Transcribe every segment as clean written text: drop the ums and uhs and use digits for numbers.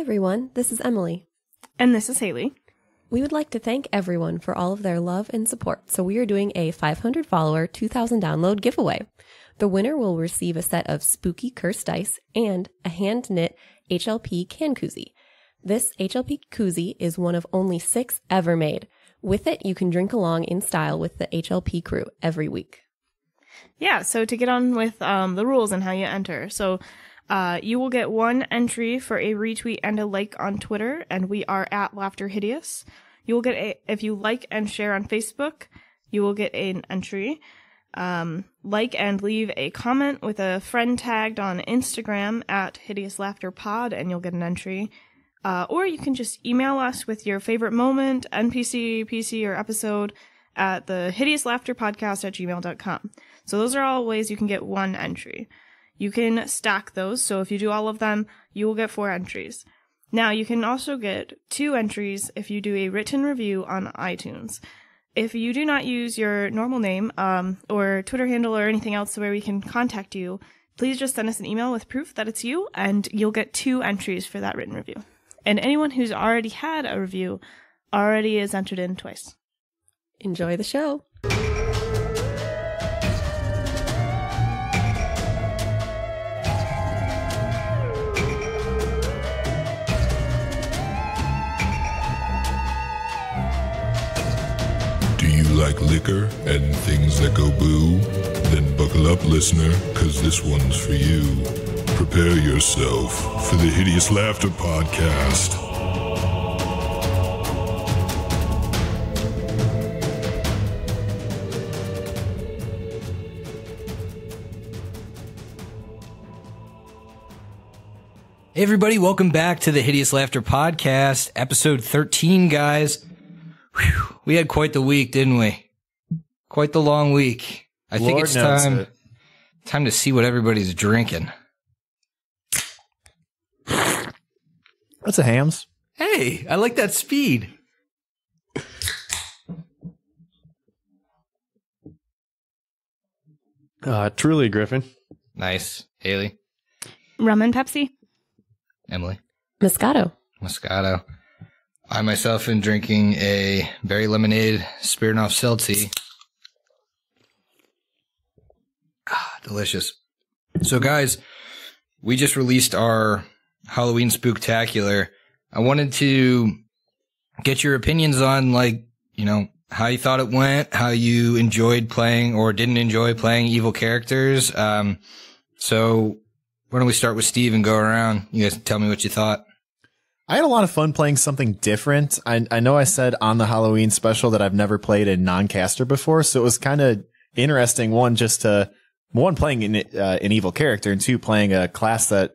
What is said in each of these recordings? everyone. This is Emily. And this is Haley. We would like to thank everyone for all of their love and support. So we are doing a 500 follower, 2,000 download giveaway. The winner will receive a set of spooky cursed dice and a hand-knit HLP can koozie. This HLP koozie is one of only 6 ever made. With it, you can drink along in style with the HLP crew every week. Yeah, so to get on with the rules and how you enter. So you will get 1 entry for a retweet and a like on Twitter, and we are at Laughter Hideous. You will get if you like and share on Facebook, you will get an entry. Like and leave a comment with a friend tagged on Instagram at Hideous Laughter Pod, and you'll get an entry. Or you can just email us with your favorite moment, NPC, PC, or episode at the hideouslaughterpodcast@gmail.com. So those are all ways you can get 1 entry. You can stack those, so if you do all of them, you will get 4 entries. Now, you can also get 2 entries if you do a written review on iTunes. If you do not use your normal name or Twitter handle or anything else where we can contact you, please just send us an email with proof that it's you, and you'll get 2 entries for that written review. And anyone who's already had a review already is entered in twice. Enjoy the show. Do you like liquor and things that go boo? Then buckle up, listener, because this one's for you. Prepare yourself for the Hideous Laughter Podcast. Hey everybody, welcome back to the Hideous Laughter Podcast, episode 13, guys. Whew, we had quite the week, didn't we? Quite the long week. I think it's time to see what everybody's drinking. That's a Hams. Hey, I like that speed. Truly, Griffin. Nice. Haley. Rum and Pepsi. Emily. Moscato. I myself am drinking a berry lemonade Smirnoff Seltzy. Ah, delicious. So guys, we just released our Halloween Spooktacular. I wanted to get your opinions on, like, you know, how you thought it went, how you enjoyed playing or didn't enjoy playing evil characters. So why don't we start with Steve and go around? You guys tell me what you thought. I had a lot of fun playing something different. I know I said on the Halloween special that I've never played a non-caster before, so it was kind of interesting, one, just to, one, playing an evil character, and two, playing a class that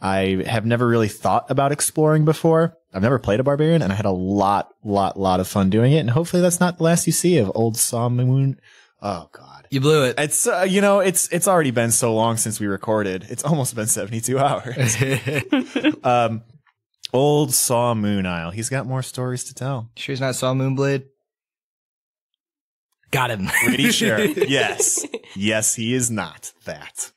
I have never really thought about exploring before. I've never played a barbarian, and I had a lot of fun doing it, and hopefully that's not the last you see of old Saul Moon. Oh, God. You blew it. It's, you know, it's already been so long since we recorded. It's almost been 72 hours. Old Saul Moon Isle. He's got more stories to tell. Sure he's not Saul Moonblade? Got him. Pretty sure. Yes. Yes, he is not that.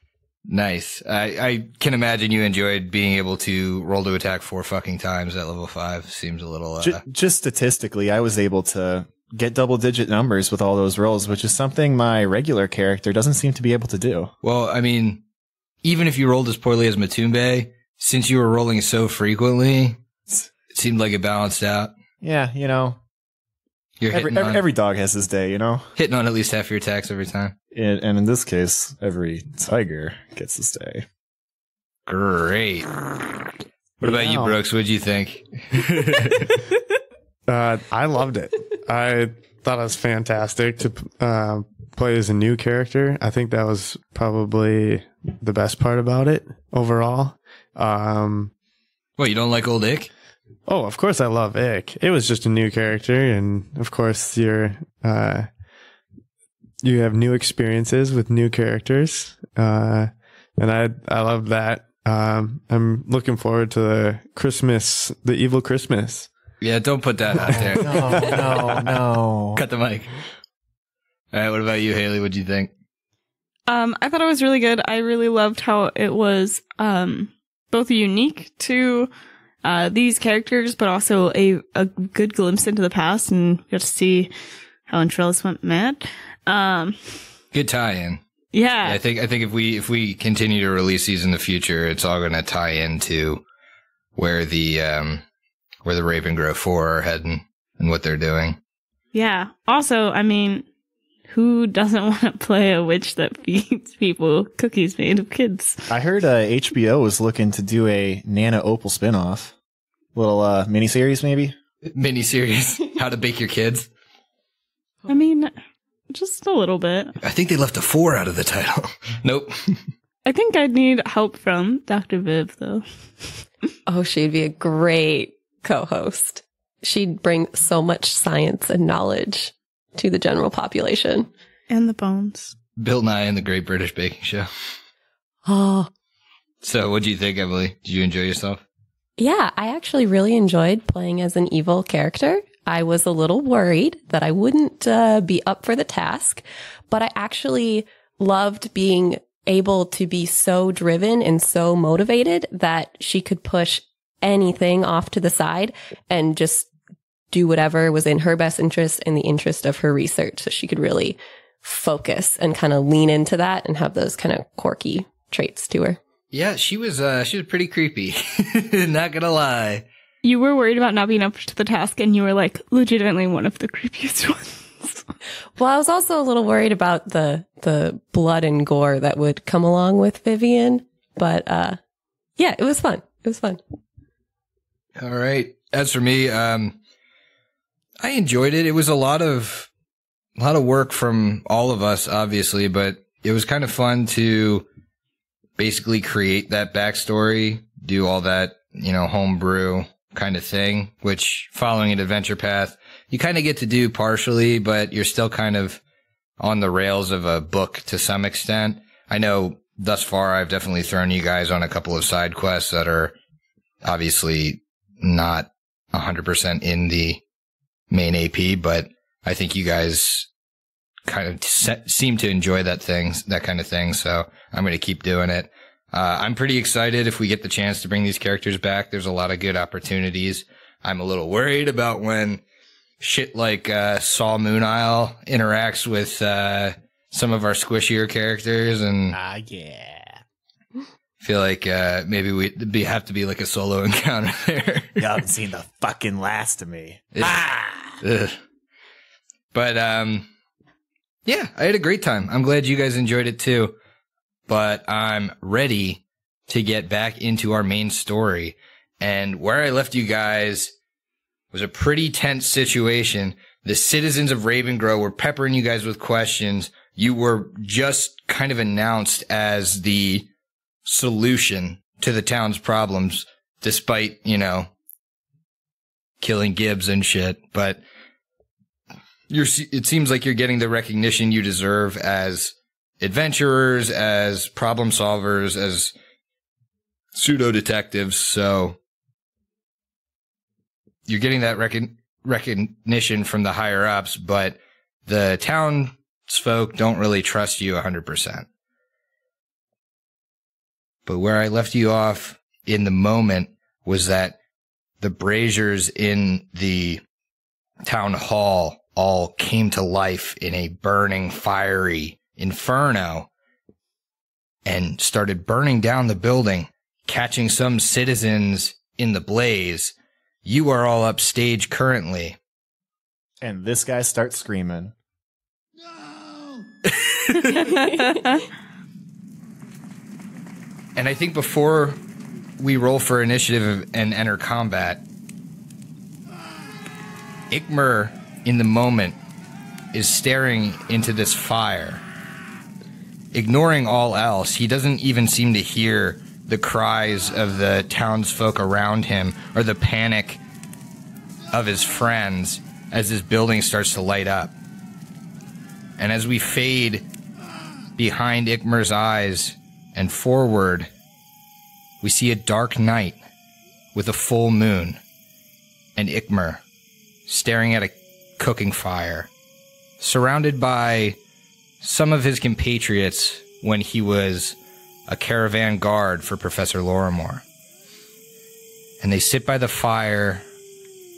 Nice. I can imagine you enjoyed being able to roll to attack 4 fucking times at level 5. Seems a little... just statistically, I was able to get double-digit numbers with all those rolls, which is something my regular character doesn't seem to be able to do. Well, I mean, even if you rolled as poorly as Matumbe, since you were rolling so frequently, it seemed like it balanced out. Yeah, you know. You're every dog has his day, you know? Hitting on at least half your attacks every time. And in this case, every tiger gets his day. Great. What about you, Brooks? What'd you think? I loved it. I thought it was fantastic to play as a new character. I think that was probably the best part about it overall. Well, you don't like old Ick? Oh, of course I love Ick. It was just a new character, and of course you have new experiences with new characters, and I love that. I'm looking forward to the evil Christmas. Yeah, don't put that out there. No. Cut the mic. All right, what about you, Haley? What'd you think? I thought it was really good. I really loved how it was both unique to these characters, but also a good glimpse into the past, and we got to see how Entrellis went mad. Good tie-in. Yeah. Yeah, I think if we continue to release these in the future, it's all going to tie into where the Ravengro 4 are heading and what they're doing. Yeah. Also, I mean, who doesn't want to play a witch that feeds people cookies made of kids? I heard HBO was looking to do a Nana Opal spinoff. Little miniseries, maybe? Miniseries. How to bake your kids. I mean, just a little bit. I think they left a 4 out of the title. Nope. I think I'd need help from Dr. Viv, though. Oh, she'd be a great co-host. She'd bring so much science and knowledge to the general population. And the bones. Bill Nye and the Great British Baking Show. Oh. So what do you think, Emily? Did you enjoy yourself? Yeah, I actually really enjoyed playing as an evil character. I was a little worried that I wouldn't be up for the task, but I actually loved being able to be so driven and so motivated that she could push anything off to the side and just do whatever was in her best interest and the interest of her research. So she could really focus and kind of lean into that and have those kind of quirky traits to her. Yeah, she was pretty creepy. Not gonna lie. You were worried about not being up to the task, and you were, like, legitimately one of the creepiest ones. Well, I was also a little worried about the blood and gore that would come along with Vivian. But, yeah, it was fun. It was fun. All right. As for me, I enjoyed it. It was a lot of work from all of us, obviously, but it was kind of fun to basically create that backstory, do all that, you know, homebrew kind of thing, which following an adventure path, you kind of get to do partially, but you're still kind of on the rails of a book to some extent. I know thus far I've definitely thrown you guys on a couple of side quests that are obviously not 100% in the main AP, but I think you guys kind of seem to enjoy that kind of thing, so I'm going to keep doing it. I'm pretty excited if we get the chance to bring these characters back. There's a lot of good opportunities. I'm a little worried about when shit like Saul Moon Isle interacts with some of our squishier characters, and yeah, feel like maybe we'd have to be like a solo encounter there. Y'all haven't seen the fucking last of me. But yeah, I had a great time. I'm glad you guys enjoyed it too. But I'm ready to get back into our main story. And where I left you guys was a pretty tense situation. The citizens of Ravengro were peppering you guys with questions. You were just kind of announced as the solution to the town's problems, despite, you know, killing Gibbs and shit. But it seems like you're getting the recognition you deserve as adventurers, as problem solvers, as pseudo detectives. So you're getting that recognition from the higher ups, but the townsfolk don't really trust you 100%. But where I left you off in the moment was that the braziers in the town hall all came to life in a burning, fiery inferno and started burning down the building, catching some citizens in the blaze. You are all upstage currently. And this guy starts screaming. No! And I think before we roll for initiative and enter combat, Ikmer in the moment is staring into this fire. Ignoring all else, he doesn't even seem to hear the cries of the townsfolk around him or the panic of his friends as this building starts to light up. And as we fade behind Ikmer's eyes and forward, we see a dark night with a full moon and Ikmer staring at a cooking fire, surrounded by some of his compatriots when he was a caravan guard for Professor Lorimor. And they sit by the fire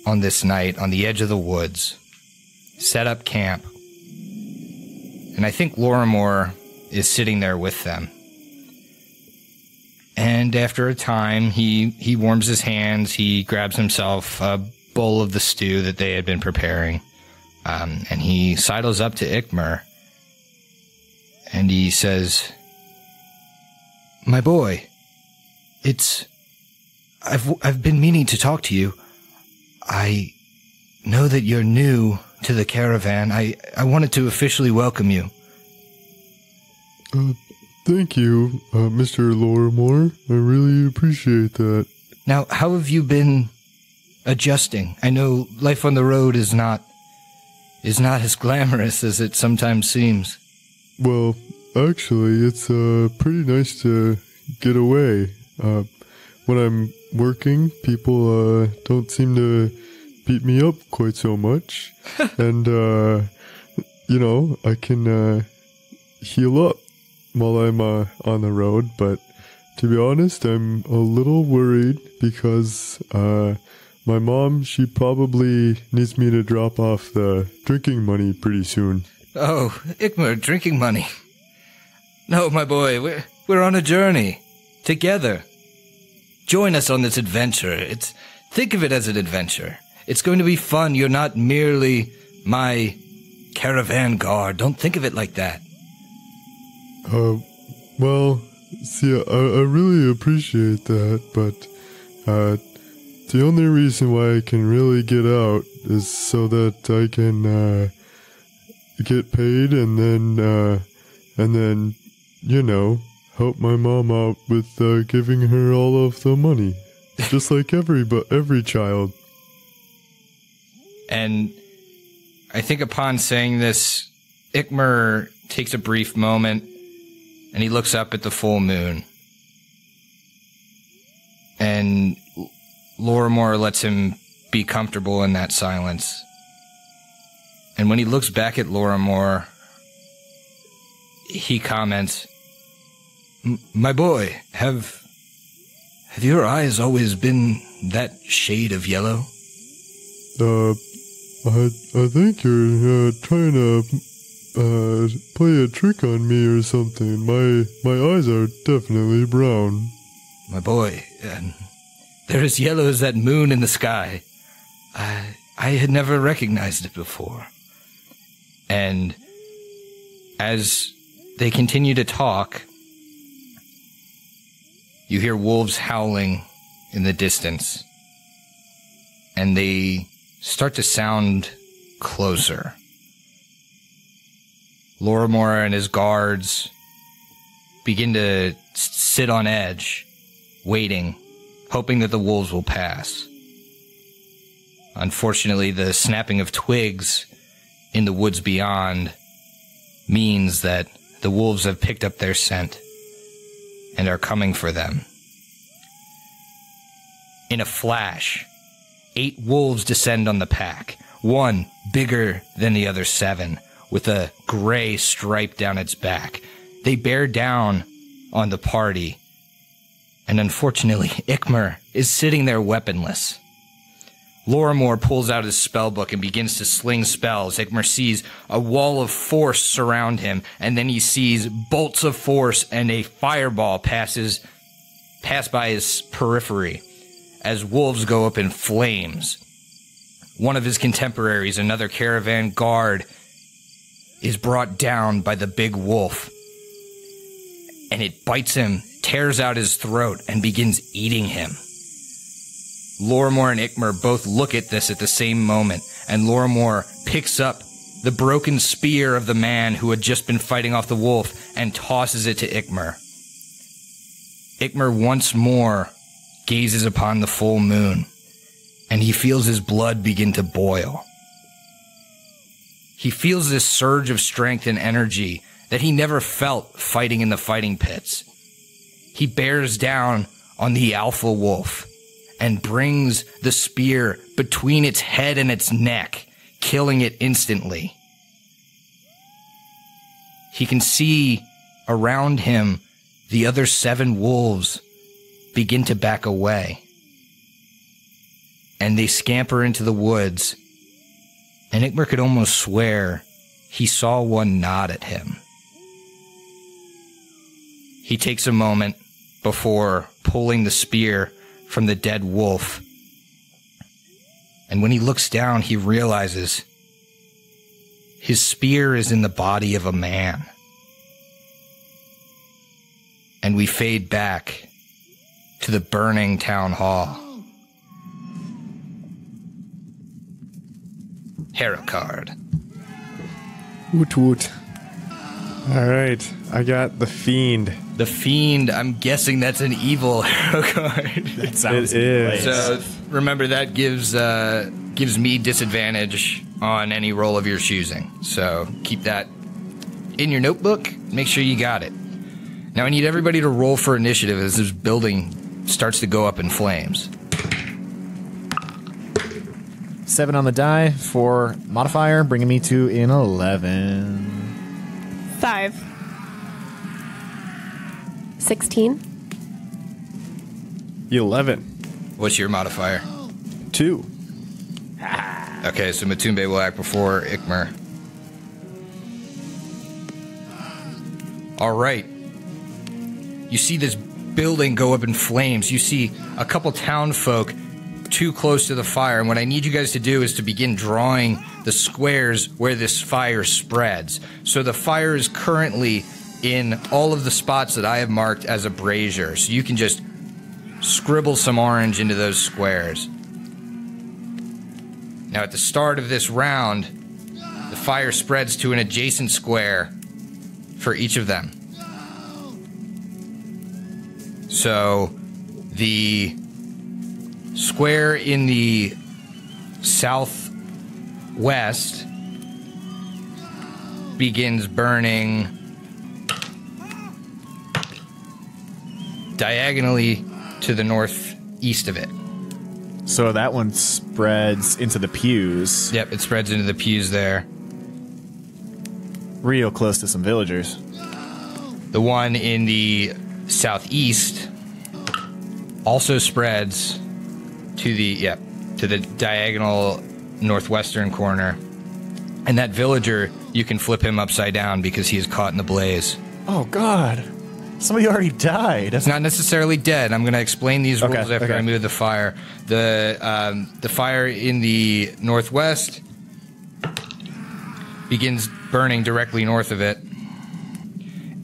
on this night on the edge of the woods, set up camp. And I think Lorimor is sitting there with them. And after a time, he warms his hands. He grabs himself a bowl of the stew that they had been preparing. And he sidles up to Ikmer. And he says, "My boy, I've been meaning to talk to you. I know that you're new to the caravan. I wanted to officially welcome you." Thank you, Mr. Lorimor. I really appreciate that. Now, how have you been adjusting? I know life on the road is not as glamorous as it sometimes seems. Well, actually, it's pretty nice to get away. When I'm working, people don't seem to beat me up quite so much. And, I can heal up while I'm on the road. But to be honest, I'm a little worried because my mom, she probably needs me to drop off the drinking money pretty soon. Oh, Ikmer, drinking money. No, my boy, we're on a journey together. Join us on this adventure. Think of it as an adventure. It's going to be fun. You're not merely my caravan guard. Don't think of it like that. Well, see, I really appreciate that, but the only reason why I can really get out is so that I can get paid and then help my mom out with giving her all of the money, just like every child. And I think upon saying this, Ikmer takes a brief moment. And he looks up at the full moon. And Lorimor lets him be comfortable in that silence. And when he looks back at Lorimor, he comments, "My boy, have your eyes always been that shade of yellow?" I think you're trying to play a trick on me or something. My eyes are definitely brown. My boy, they're as yellow as that moon in the sky. I had never recognized it before. And as they continue to talk, you hear wolves howling in the distance. And they start to sound closer. Lorimor and his guards begin to sit on edge, waiting, hoping that the wolves will pass. Unfortunately, the snapping of twigs in the woods beyond means that the wolves have picked up their scent and are coming for them. In a flash, 8 wolves descend on the pack, one bigger than the other 7. With a gray stripe down its back. They bear down on the party. And unfortunately, Ikmer is sitting there weaponless. Lorimor pulls out his spellbook and begins to sling spells. Ikmer sees a wall of force surround him, and then he sees bolts of force and a fireball pass by his periphery as wolves go up in flames. One of his contemporaries, another caravan guard, is brought down by the big wolf, and it bites him, tears out his throat, and begins eating him. Lorimor and Ikmer both look at this at the same moment, and Lorimor picks up the broken spear of the man who had just been fighting off the wolf and tosses it to Ikmer. Ikmer once more gazes upon the full moon, and he feels his blood begin to boil. He feels this surge of strength and energy that he never felt fighting in the fighting pits. He bears down on the alpha wolf and brings the spear between its head and its neck, killing it instantly. He can see around him the other 7 wolves begin to back away. and they scamper into the woods, and Ikmer could almost swear he saw one nod at him. He takes a moment before pulling the spear from the dead wolf, and when he looks down, he realizes his spear is in the body of a man. And we fade back to the burning town hall. Heracard. Woot woot. All right, I got the Fiend. The Fiend, I'm guessing that's an evil hero card. That sounds good. So remember, that gives me disadvantage on any roll of your choosing. So keep that in your notebook. Make sure you got it. Now I need everybody to roll for initiative as this building starts to go up in flames. 7 on the die for modifier, bringing me to an 11. 5. 16. 11. What's your modifier? 2. Okay, so Matumbe will act before Ikmer. All right. You see this building go up in flames. You see a couple town folk too close to the fire. And what I need you guys to do is to begin drawing the squares where this fire spreads. So the fire is currently in all of the spots that I have marked as a brazier. So you can just scribble some orange into those squares. Now at the start of this round, the fire spreads to an adjacent square for each of them. So the square in the southwest begins burning diagonally to the northeast of it. So that one spreads into the pews. Yep, it spreads into the pews there. Real close to some villagers. The one in the southeast also spreads to the diagonal northwestern corner, and that villager, you can flip him upside down because he is caught in the blaze. Oh god, somebody already died. That's not necessarily dead. I'm gonna explain these rules after I move the fire. The fire in the northwest begins burning directly north of it,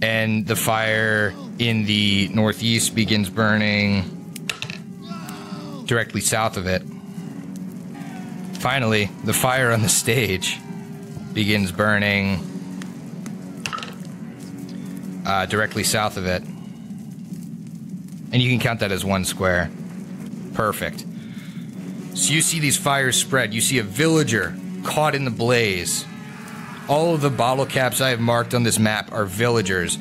and the fire in the northeast begins burning directly south of it. Finally, the fire on the stage begins burning directly south of it. And you can count that as one square. Perfect. So you see these fires spread. You see a villager caught in the blaze. All of the bottle caps I have marked on this map are villagers.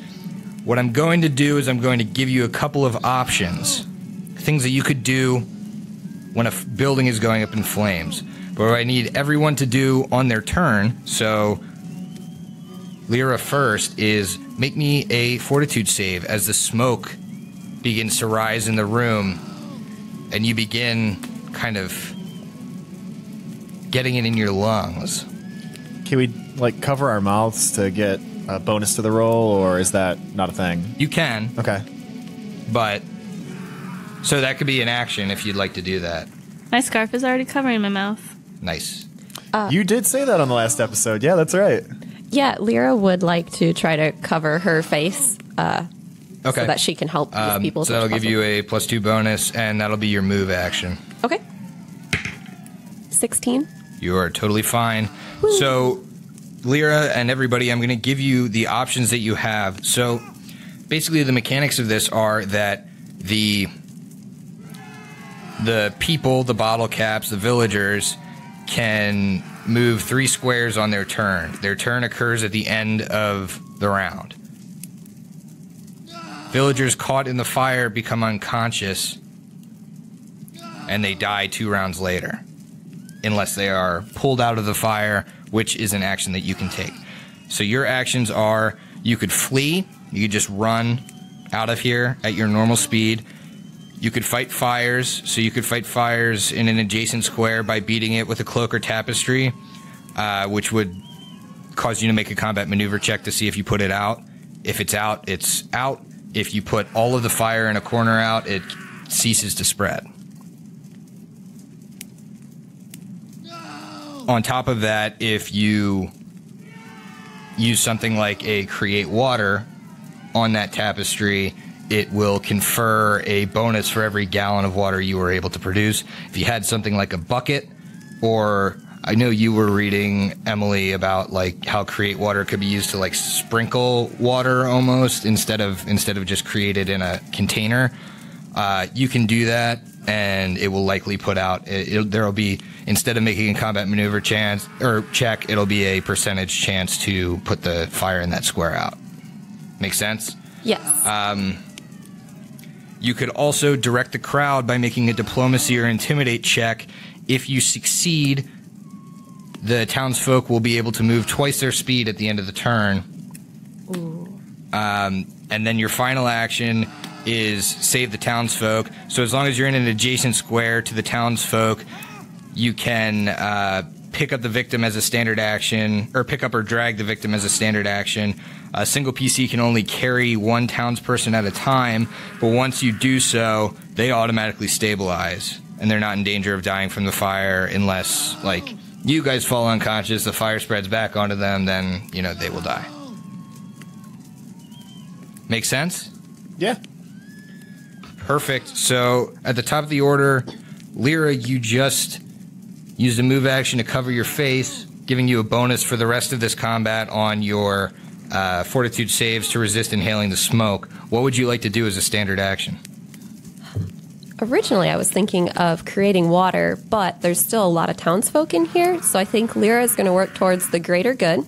What I'm going to do is I'm going to give you a couple of options. Things that you could do when a building is going up in flames. But what I need everyone to do on their turn, so Lyra first, is make me a fortitude save as the smoke begins to rise in the room and you begin kind of getting it in your lungs. Can we, like, cover our mouths to get a bonus to the roll, or is that not a thing? You can. Okay. But, so that could be an action if you'd like to do that. My scarf is already covering my mouth. Nice. You did say that on the last episode. Yeah, that's right. Yeah, Lyra would like to try to cover her face so that she can help these people. So that'll give you a +2 bonus, and that'll be your move action. Okay. 16. You are totally fine. Woo. So, Lyra and everybody, I'm going to give you the options that you have. So basically the mechanics of this are that the people, the bottle caps, the villagers, can move 3 squares on their turn. Their turn occurs at the end of the round. Villagers caught in the fire become unconscious, and they die 2 rounds later, unless they are pulled out of the fire, which is an action that you can take. So your actions are, you could flee, you could just run out of here at your normal speed, You could fight fires, so you could fight fires in an adjacent square by beating it with a cloak or tapestry, which would cause you to make a combat maneuver check to see if you put it out. If it's out, it's out. If you put all of the fire in a corner out, it ceases to spread. No! On top of that, if you use something like a create water on that tapestry, it will confer a bonus for every gallon of water you were able to produce. If you had something like a bucket, or I know you were reading, Emily, about like how create water could be used to like sprinkle water almost instead of just create it in a container. You can do that, and it will likely put out. There'll be, instead of making a combat maneuver chance or check, it'll be a percentage chance to put the fire in that square out. Make sense? Yes. You could also direct the crowd by making a diplomacy or intimidate check. If you succeed, the townsfolk will be able to move twice their speed at the end of the turn. Ooh. And then your final action is save the townsfolk. So as long as you're in an adjacent square to the townsfolk, you can pick up the victim as a standard action, or pick up or drag the victim as a standard action. A single PC can only carry one townsperson at a time, but once you do so, they automatically stabilize, and they're not in danger of dying from the fire unless, like, you guys fall unconscious, the fire spreads back onto them, then, you know, they will die. Make sense? Yeah. Perfect. So, at the top of the order, Lyra, you just used a move action to cover your face, giving you a bonus for the rest of this combat on your fortitude saves to resist inhaling the smoke. What would you like to do as a standard action? Originally, I was thinking of creating water, but there's still a lot of townsfolk in here, so I think Lyra is going to work towards the greater good,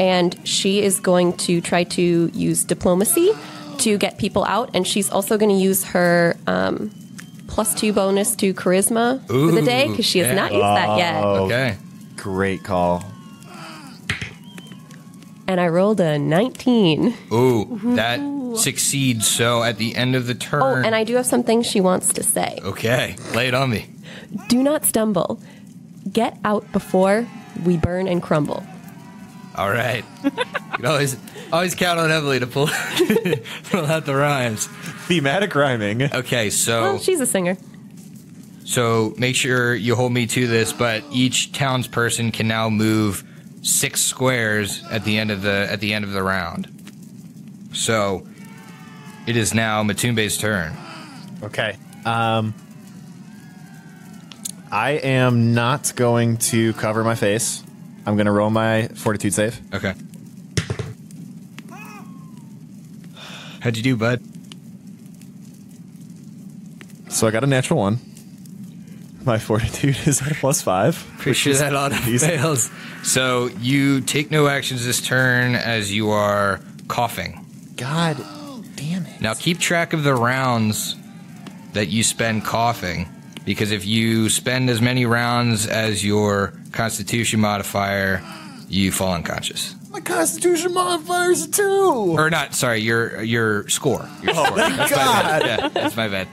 and she is going to try to use diplomacy to get people out, and she's also going to use her +2 bonus to charisma for the day, because she has not used that yet. Okay. Great call. And I rolled a 19. Ooh, that succeeds. So at the end of the turn... Oh, and I do have something she wants to say. Okay, lay it on me. Do not stumble. Get out before we burn and crumble. All right. You can always count on Emily to pull out the rhymes. Thematic rhyming. Okay, so... Well, she's a singer. So make sure you hold me to this, but each townsperson can now move 6 squares at the end of the round. So it is now Matumbe's turn. Okay. I am not going to cover my face. I'm going to roll my fortitude save. Okay. How'd you do, bud? So I got a natural 1. My fortitude is at +5. Pretty sure that auto fails. So you take no actions this turn as you are coughing. God damn it. Now keep track of the rounds that you spend coughing, because if you spend as many rounds as your constitution modifier, you fall unconscious. My constitution modifier is 2! Or not, sorry, your score. Your score. Thank that's God. My bad. Yeah, that's my bad.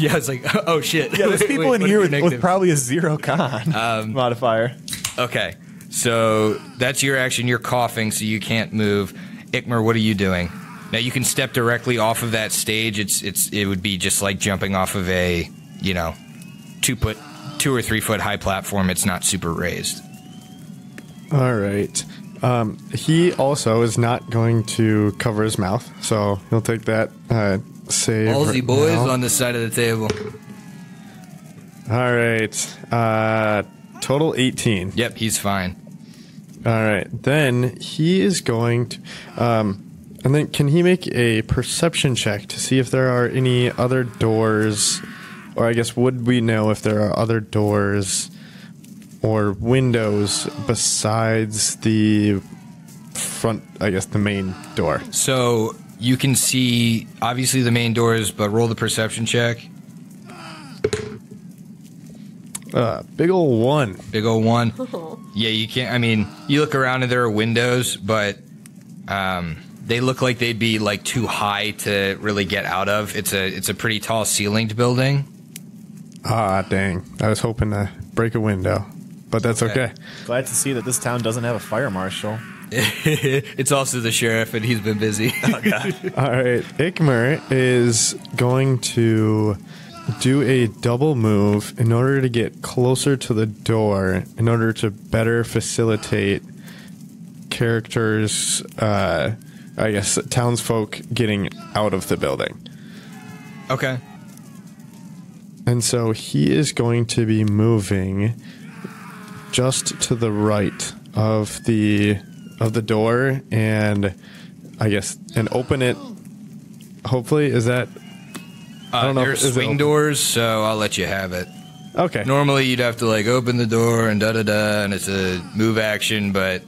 Yeah, it's like, oh shit. Yeah, there's people in here with probably a 0 con modifier. Okay, so that's your action. You're coughing, so you can't move. Ikmer, what are you doing? Now you can step directly off of that stage. It would be just like jumping off of a, you know, 2 or 3 foot high platform. It's not super raised. All right. He also is not going to cover his mouth, so he'll take that. Save all the boys now. On the side of the table. All right. Total 18. Yep, he's fine. All right. Then he is going to... and then can he make a perception check to see if there are any other doors... Or I guess would we know if there are other doors or windows besides the front... I guess the main door. So... You can see, obviously, the main doors, but roll the perception check. Big ol' 1. Big ol' 1. Yeah, you can't, I mean, you look around and there are windows, but They look like they'd be like too high to really get out of. It's a pretty tall ceilinged building. Ah, dang. I was hoping to break a window, but that's okay. Glad to see that this town doesn't have a fire marshal. It's also the sheriff, and he's been busy. Oh, God. All right. Ikmer is going to do a double move in order to get closer to the door, in order to better facilitate characters, I guess, townsfolk getting out of the building. Okay. And so he is going to be moving just to the right of the door, and I guess open it. Hopefully, is that? I don't know. There are swing doors, so I'll let you have it. Okay. Normally, you'd have to like open the door and and it's a move action, but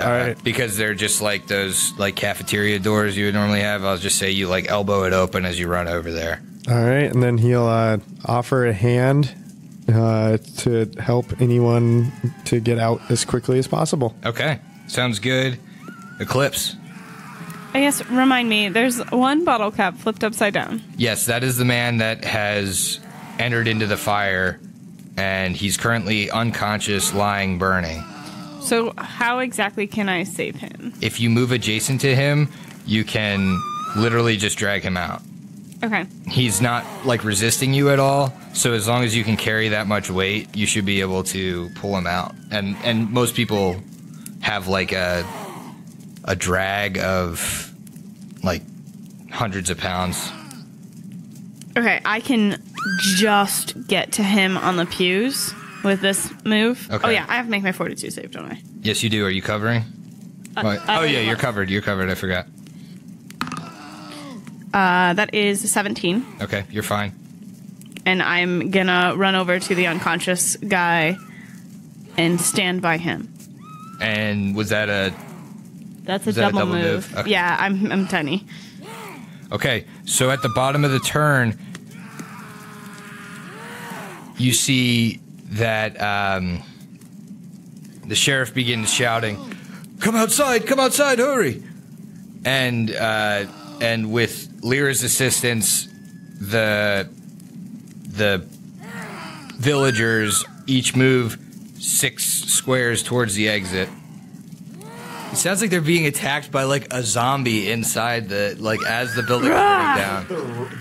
all right, because they're just like those like cafeteria doors you would normally have. I'll just say you like elbow it open as you run over there. All right, and then he'll offer a hand to help anyone to get out as quickly as possible. Okay, sounds good. Eclipse. I guess, remind me, there's one bottle cap flipped upside down. Yes, that is the man that has entered into the fire, and he's currently unconscious, lying, burning. So how exactly can I save him? If you move adjacent to him, you can literally just drag him out. Okay. He's not, like, resisting you at all, so as long as you can carry that much weight, you should be able to pull him out. And most people have, like, a drag of, like, hundreds of pounds. Okay, I can just get to him on the pews with this move. Okay. Oh, yeah, I have to make my fortitude save, don't I? Yes, you do. Are you covering? Oh, yeah, you're covered. You're covered. I forgot. That is 17. Okay, you're fine. And I'm gonna run over to the unconscious guy and stand by him. And was that a... That's a double move. Okay. Yeah, I'm tiny. Okay, so at the bottom of the turn, you see that the sheriff begins shouting, come outside, hurry! And with Lyra's assistance, the villagers each move 6 squares towards the exit. It sounds like they're being attacked by like a zombie inside the as the building is down. It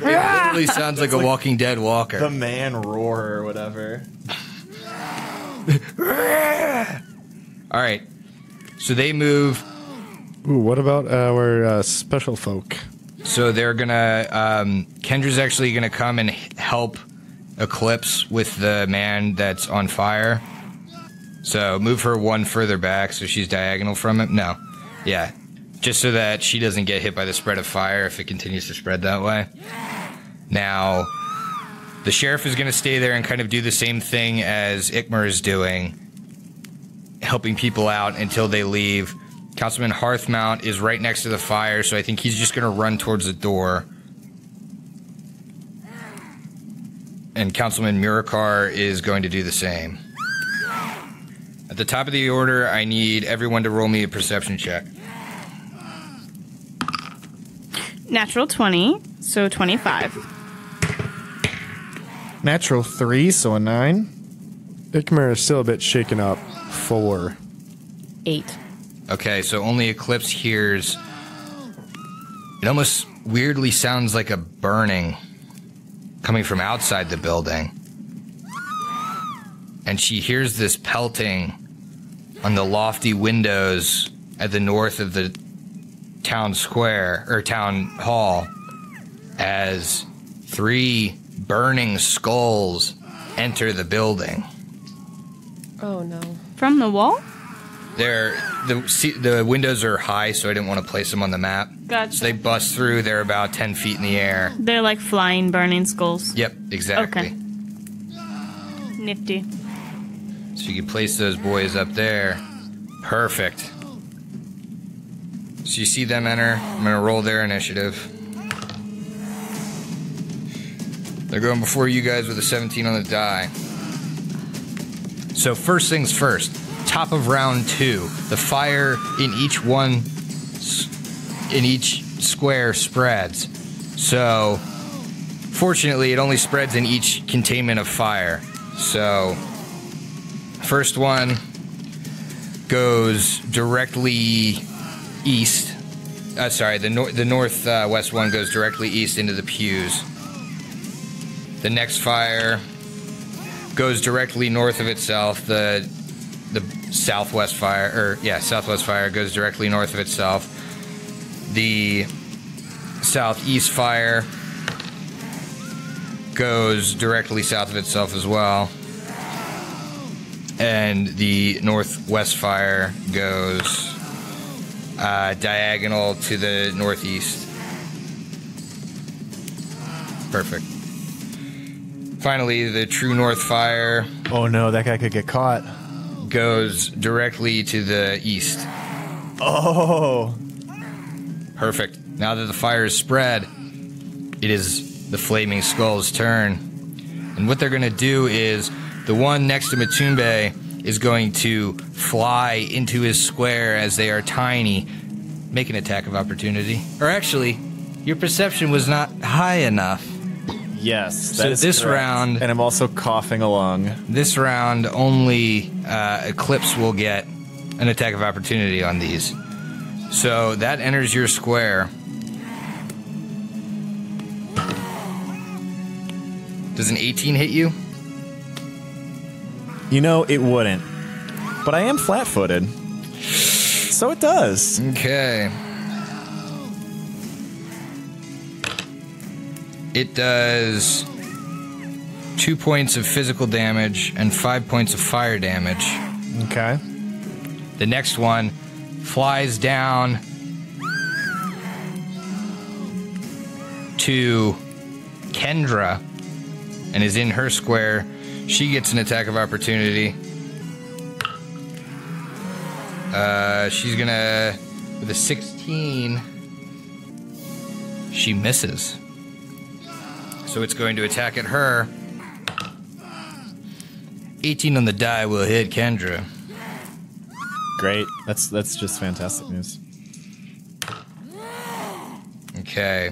literally sounds like a Walking Dead walker. The man roar or whatever. All right, so they move. Ooh, what about our special folk? So they're gonna, Kendra's actually gonna come and help Eclipse with the man that's on fire. So move her one further back so she's diagonal from him. No. Yeah. Just so that she doesn't get hit by the spread of fire if it continues to spread that way. Now, the sheriff is gonna stay there and kind of do the same thing as Ikmer is doing, helping people out until they leave. Councilman Hearthmount is right next to the fire, so I think he's just going to run towards the door. And Councilman Murakar is going to do the same. At the top of the order, I need everyone to roll me a perception check. Natural 20, so 25. Natural 3, so a 9. Ikmer is still a bit shaken up. 4. 8. Okay, so only Eclipse hears... It almost weirdly sounds like a burning coming from outside the building. And she hears this pelting on the lofty windows at the north of the town square, or town hall, as 3 burning skulls enter the building. Oh, no. From the wall? The windows are high, so I didn't want to place them on the map. Gotcha. So they bust through. They're about 10 feet in the air. They're like flying, burning skulls. Yep, exactly. Okay. Nifty. So you can place those boys up there. Perfect. So you see them enter. I'm going to roll their initiative. They're going before you guys with a 17 on the die. So first things first. Top of round 2, the fire in each one in each square spreads. So fortunately, it only spreads in each containment of fire. So first one goes directly east. The northwest one goes directly east into the pews. The next fire goes directly north of itself. The southwest fire goes directly north of itself. The southeast fire goes directly south of itself as well. And the northwest fire goes diagonal to the northeast. Perfect. Finally, the true north fire. Oh no, that guy could get caught. Goes directly to the east. Oh. Perfect. Now that the fire is spread, it is the Flaming Skull's turn. And what they're going to do is the one next to Matumbe is going to fly into his square as they are tiny. Make an attack of opportunity. Or actually, your perception was not high enough. Yes, that is correct. So this round... And I'm also coughing along. This round, only Eclipse will get an attack of opportunity on these. So that enters your square. Does an 18 hit you? You know, it wouldn't. But I am flat-footed. So it does. Okay. It does 2 points of physical damage and 5 points of fire damage. Okay. The next one flies down to Kendra and is in her square. She gets an attack of opportunity. She's gonna, with a 16, she misses. So it's going to attack at her. 18 on the die will hit Kendra. Great. That's just fantastic news. Okay.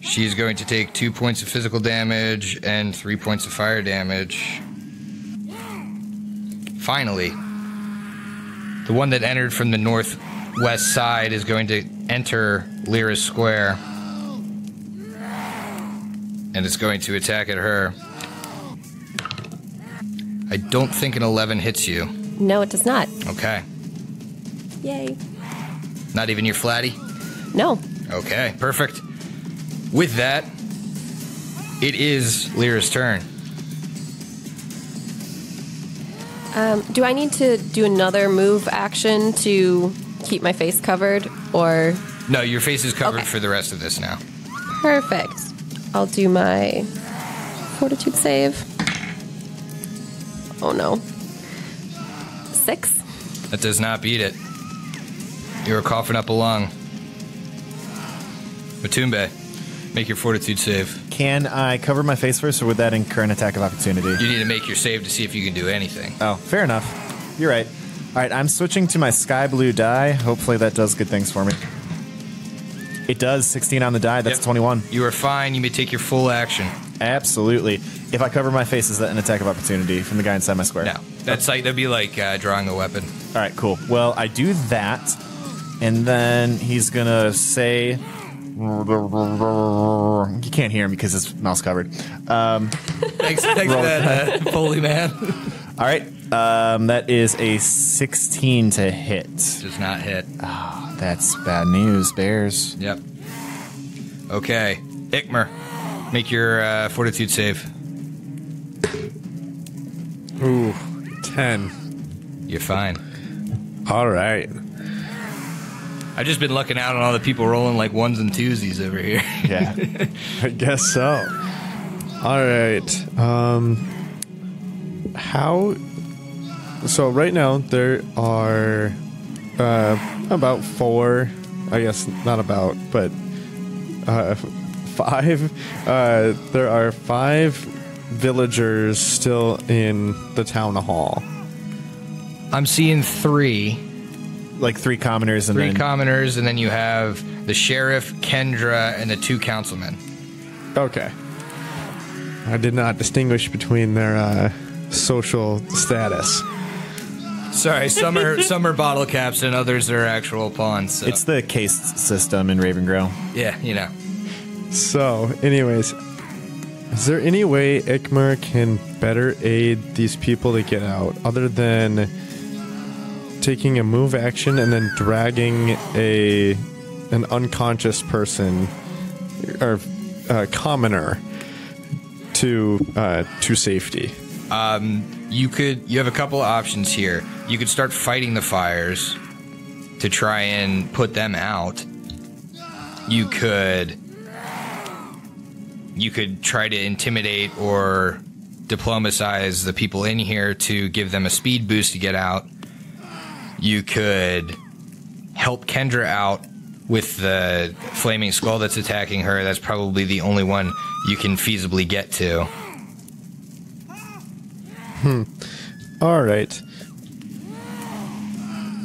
She's going to take 2 points of physical damage and 3 points of fire damage. Finally, the one that entered from the northwest side is going to enter Lyra's square. And it's going to attack at her. I don't think an 11 hits you. No, it does not. Okay. Yay. Not even your flatty? No. Okay, perfect. With that, it is Lyra's turn. Do I need to do another move action to keep my face covered, or...? No, your face is covered for the rest of this now. Perfect. I'll do my fortitude save. Oh no. 6. That does not beat it. You were coughing up a lung. Matumbe, make your fortitude save. Can I cover my face first, or would that incur an attack of opportunity? You need to make your save to see if you can do anything. Oh, fair enough. You're right. All right, I'm switching to my sky blue die. Hopefully that does good things for me. It does. 16 on the die. That's 21. You are fine. You may take your full action. Absolutely. If I cover my face, is that an attack of opportunity from the guy inside my square? No. That'd be like drawing a weapon. All right, cool. Well, I do that, and then he's going to say... You can't hear him because his mouth's covered. Thanks for that, Foley man. All right. That is a 16 to hit. Does not hit. Oh, that's bad news, Bears. Yep. Okay. Ikmer, make your fortitude save. Ooh, 10. You're fine. All right. I've just been lucking out on all the people rolling like ones and twosies over here. Yeah. I guess so. All right. So right now there are about 4, I guess not about, but 5. There are 5 villagers still in the town hall. I'm seeing 3. like three commoners and commoners, and then you have the sheriff, Kendra, and the two councilmen. Okay. I did not distinguish between their social status. Sorry, some are bottle caps and others are actual pawns. So. It's the case system in Ravengro. Yeah, you know. So, anyways, is there any way Ikmer can better aid these people to get out other than taking a move action and then dragging an unconscious person or commoner to safety? You have a couple of options here. You could start fighting the fires to try and put them out. You could try to intimidate or diplomatize the people in here to give them a speed boost to get out. You could help Kendra out with the flaming skull that's attacking her. That's probably the only one you can feasibly get to. All right.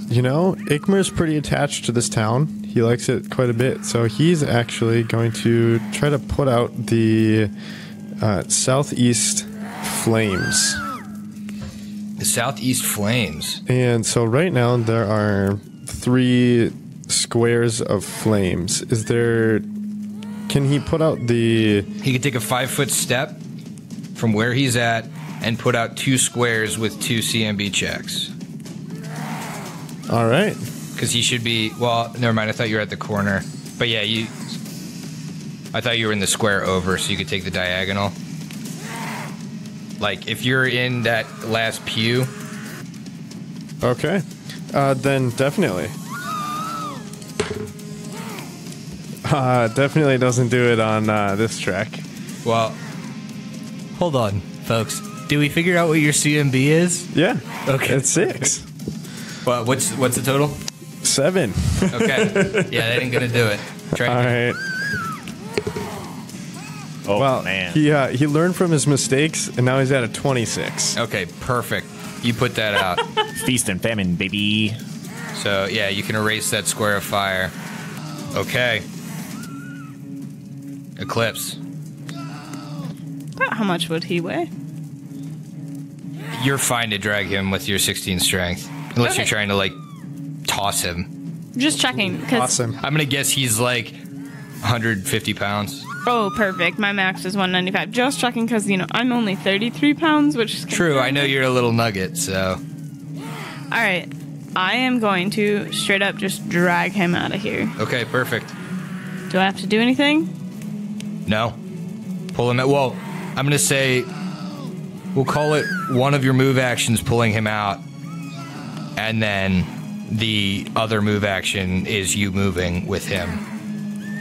You know, Ikmer's pretty attached to this town. He likes it quite a bit, so he's actually going to try to put out the southeast flames. The southeast flames? And so right now there are 3 squares of flames. Is there... Can he put out the... He could take a 5-foot step from where he's at and put out 2 squares with 2 CMB checks. All right. Because he should be... Well, never mind. I thought you were at the corner. But yeah, I thought you were in the square over, so you could take the diagonal. Like, if you're in that last pew... Okay. Then definitely. Definitely doesn't do it on this track. Well, hold on, folks. Do we figure out what your CMB is? Yeah. Okay. It's 6. Well, what's the total? 7. Okay. Yeah, that ain't gonna do it. Try all again. Right. Oh, well, man. He learned from his mistakes, and now he's at a 26. Okay, perfect. You put that out. Feast and famine, baby. So, yeah, you can erase that square of fire. Okay. Eclipse. How much would he weigh? You're fine to drag him with your 16 strength. Unless you're trying to, like, toss him. Just checking. Toss him. I'm going to guess he's, like, 150 pounds. Oh, perfect. My max is 195. Just checking because, you know, I'm only 33 pounds, which is... True. I know you're a little nugget, so... All right. I am going to straight up just drag him out of here. Okay, perfect. Do I have to do anything? No. Pull him out. Well, I'm going to say... We'll call it one of your move actions pulling him out, and then the other move action is you moving with him.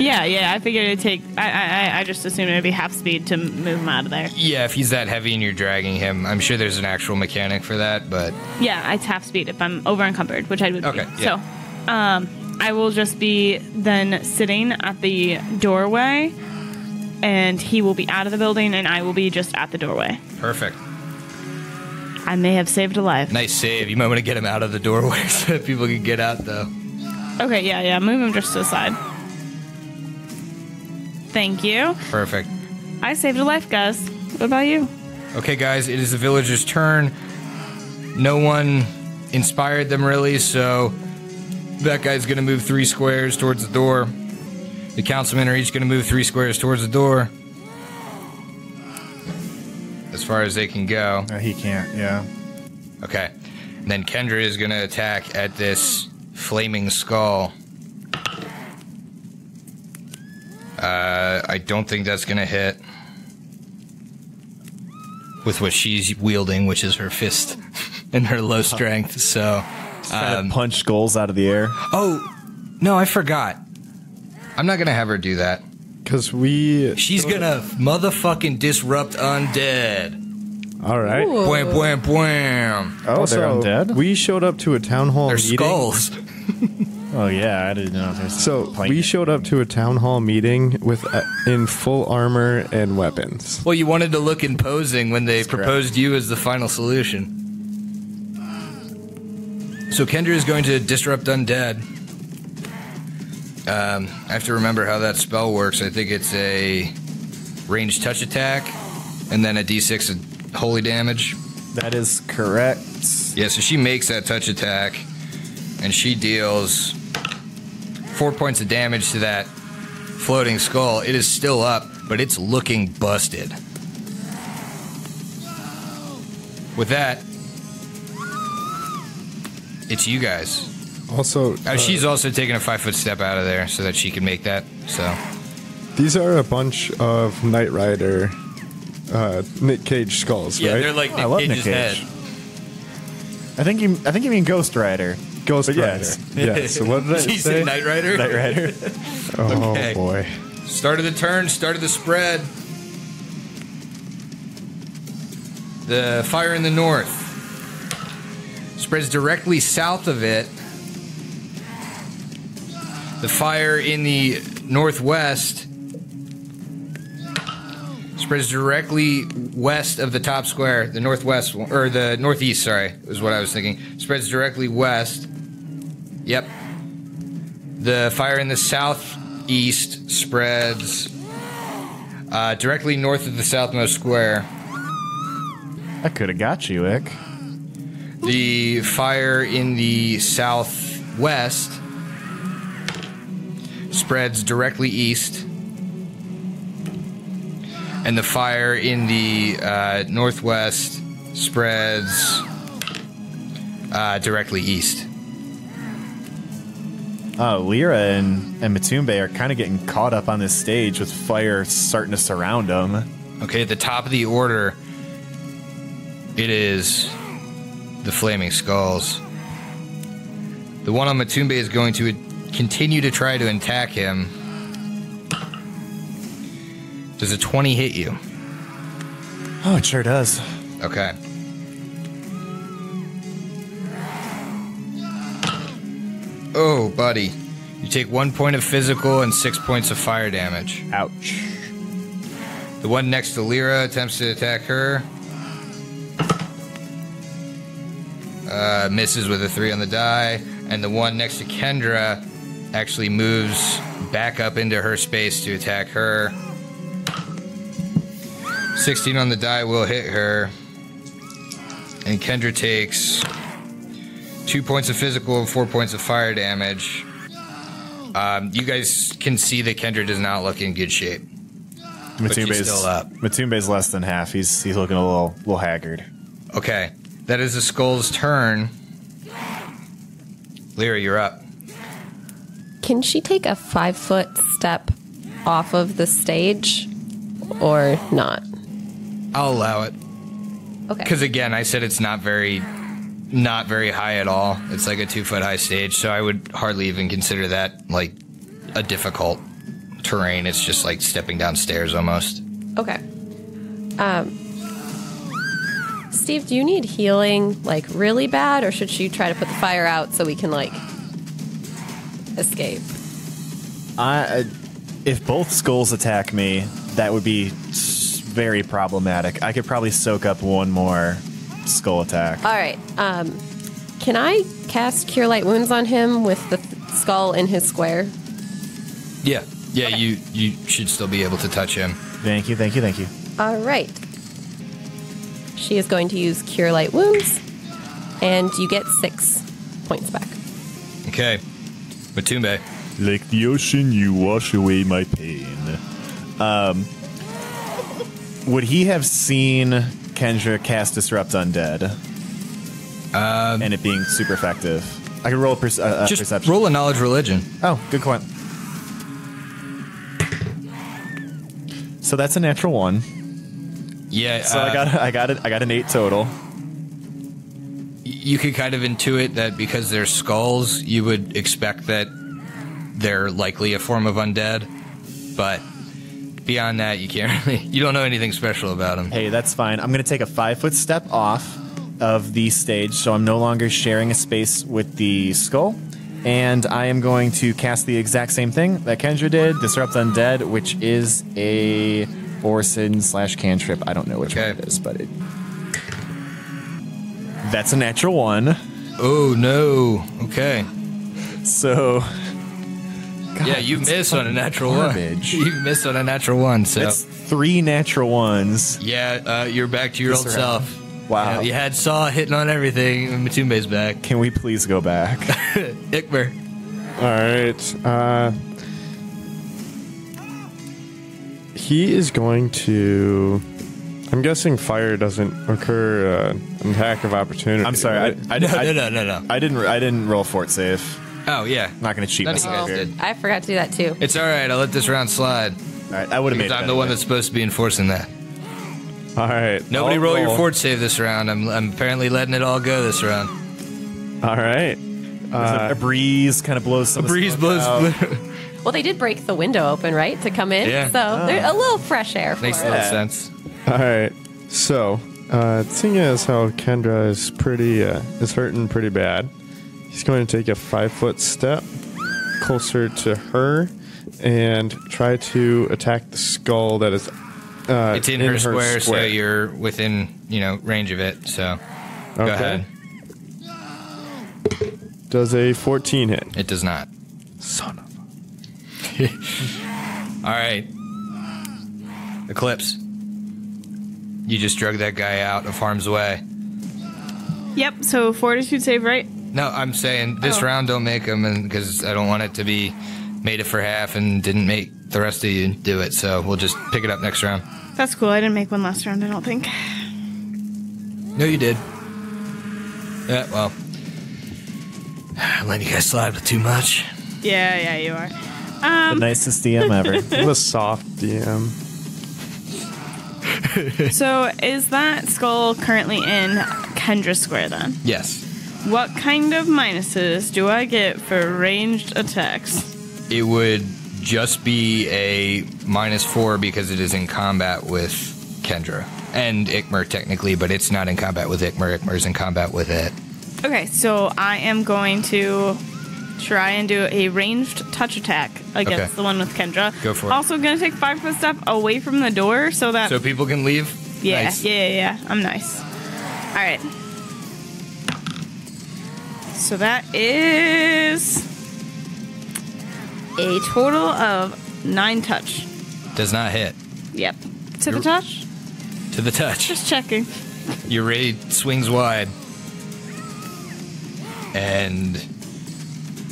Yeah, I figured it'd take... I just assumed it'd be half speed to move him out of there. Yeah, if he's that heavy and you're dragging him, I'm sure there's an actual mechanic for that, but... Yeah, it's half speed if I'm over-encumbered, which I would be. Yeah. So, I will just be then sitting at the doorway, and he will be out of the building, and I will be just at the doorway. Perfect. I may have saved a life. Nice save. You might want to get him out of the doorway so that people can get out, though. Okay, yeah. Move him just to the side. Thank you. Perfect. I saved a life, guys. What about you? Okay, guys, it is the villagers' turn. No one inspired them, really, so that guy's going to move 3 squares towards the door. The councilmen are each going to move 3 squares towards the door. As far as they can go. He can't, yeah. Okay. And then Kendra is going to attack at this flaming skull. I don't think that's going to hit with what she's wielding, which is her fist and her low strength. So, trying to punch skulls out of the air. Oh, no, I forgot. I'm not going to have her do that. Because she's going to motherfucking disrupt undead. All right. Ooh. Bwam, bwam, bwam. Oh, they're undead? We showed up to a town hall meeting. They're skulls. Oh, yeah, I didn't know. So we showed up to a town hall meeting with in full armor and weapons. Well, you wanted to look imposing when they proposed you as the final solution. So Kendra is going to disrupt undead. I have to remember how that spell works. I think it's a ranged touch attack and then a d6 of holy damage. That is correct. Yeah, so she makes that touch attack and she deals 4 points of damage to that floating skull. It is still up, but it's looking busted. With that, it's you guys. Also, she's also taking a 5-foot step out of there so that she can make that. So these are a bunch of Knight Rider, Nick Cage skulls, right? Yeah, they're like Nick Cage's head. I think you mean Ghost Rider. Ghost Rider. Yes. So what did I say? You said Knight Rider. Knight Rider. Oh okay. Boy! Start of the turn. Start of the spread. The fire in the north spreads directly south of it. The fire in the northwest spreads directly west of the top square. The northwest, or the northeast, sorry, is what I was thinking. Spreads directly west. Yep. The fire in the southeast spreads directly north of the southmost square. I could have got you, Ick. The fire in the southwest spreads directly east, and the fire in the northwest spreads directly east. Lyra and Matumbe are kind of getting caught up on this stage with fire starting to surround them. Okay, at the top of the order, it is the Flaming Skulls. The one on Matumbe is going to continue to try to attack him. Does a 20 hit you? Oh, it sure does. Okay. Oh, buddy. You take 1 point of physical and 6 points of fire damage. Ouch. The one next to Lyra attempts to attack her. Misses with a 3 on the die, and the one next to Kendra actually moves back up into her space to attack her. 16 on the die will hit her, and Kendra takes 2 points of physical and 4 points of fire damage. You guys can see that Kendra does not look in good shape. Matumbe's still up. Matumbe's less than half. He's looking a little haggard. Okay. That is the skull's turn. Lyra, you're up. Can she take a 5-foot step off of the stage or not? I'll allow it. Okay. Because again, I said it's not very high at all. It's like a 2-foot high stage, so I would hardly even consider that like a difficult terrain. It's just like stepping downstairs almost. Okay. Steve, do you need healing, like, really bad, or should she try to put the fire out so we can, like, escape? If both skulls attack me, that would be very problematic. I could probably soak up one more skull attack. All right. Can I cast Cure Light Wounds on him with the skull in his square? Yeah. Yeah, okay. You should still be able to touch him. Thank you, thank you, thank you. All right. She is going to use Cure Light Wounds, and you get 6 points back. Okay. Matumbe. Like the ocean, you wash away my pain. Would he have seen Kendra cast Disrupt Undead? And it being super effective. I can roll a perception. Roll a knowledge religion. Oh, good point. So that's a natural one. Yeah, so I got an 8 total. You could kind of intuit that because they're skulls, you would expect that they're likely a form of undead, but beyond that, you can't really. You don't know anything special about them. Hey, that's fine. I'm going to take a 5-foot step off of the stage, so I'm no longer sharing a space with the skull, and I am going to cast the exact same thing that Kendra did, Disrupt Undead, which is a Orson / cantrip. I don't know which one it is, but that's a natural one. Oh, no. Okay. So... God, yeah, you missed on a natural garbage. One. You missed on a natural one, so... That's 3 natural ones. Yeah, you're back to your old self. Wow. You had Saw hitting on everything, and Matumbe's back. Can we please go back? Ikmer. All right. He is going to... I'm guessing fire doesn't occur an attack of opportunity. I'm sorry. Right? No. I didn't roll fort save. Oh, yeah. I'm not going to cheat myself here. I forgot to do that, too. It's all right. I'll let this round slide. All right. I would have made it. I'm the one that's supposed to be enforcing that. All right. Nobody roll your fort save this round. I'm apparently letting it all go this round. All right. A breeze kind of blows some of the smoke out. Well, they did break the window open, right, to come in? Yeah. So a little fresh air for Makes a little sense. All right, so seeing as how Kendra is hurting pretty bad, he's going to take a 5-foot step closer to her and try to attack the skull that is it's in her square, so you're within range of it. So go ahead. Does a 14 hit? It does not. Son of a... All right, Eclipse. You just drug that guy out of harm's way. Yep, so fortitude save, right? No, I'm saying this round don't make him, because I don't want it to be made it for half and didn't make the rest of you do it, so we'll just pick it up next round. That's cool. I didn't make one last round, I don't think. No, you did. Yeah, well. I'm letting you guys slide with too much. Yeah, you are. The nicest DM ever. The soft DM. So, is that skull currently in Kendra Square, then? Yes. What kind of minuses do I get for ranged attacks? It would just be a -4 because it is in combat with Kendra. And Ikmer, technically, but it's not in combat with Ikmer. Ikmer's in combat with it. Okay, so I am going to try and do a ranged touch attack against the one with Kendra. Go for it. Also going to take 5-foot step away from the door so people can leave? Yeah, nice. Yeah. I'm nice. All right. So that is a total of 9 touch. Does not hit. Yep. To the touch? To the touch. Just checking. Your raid swings wide. And...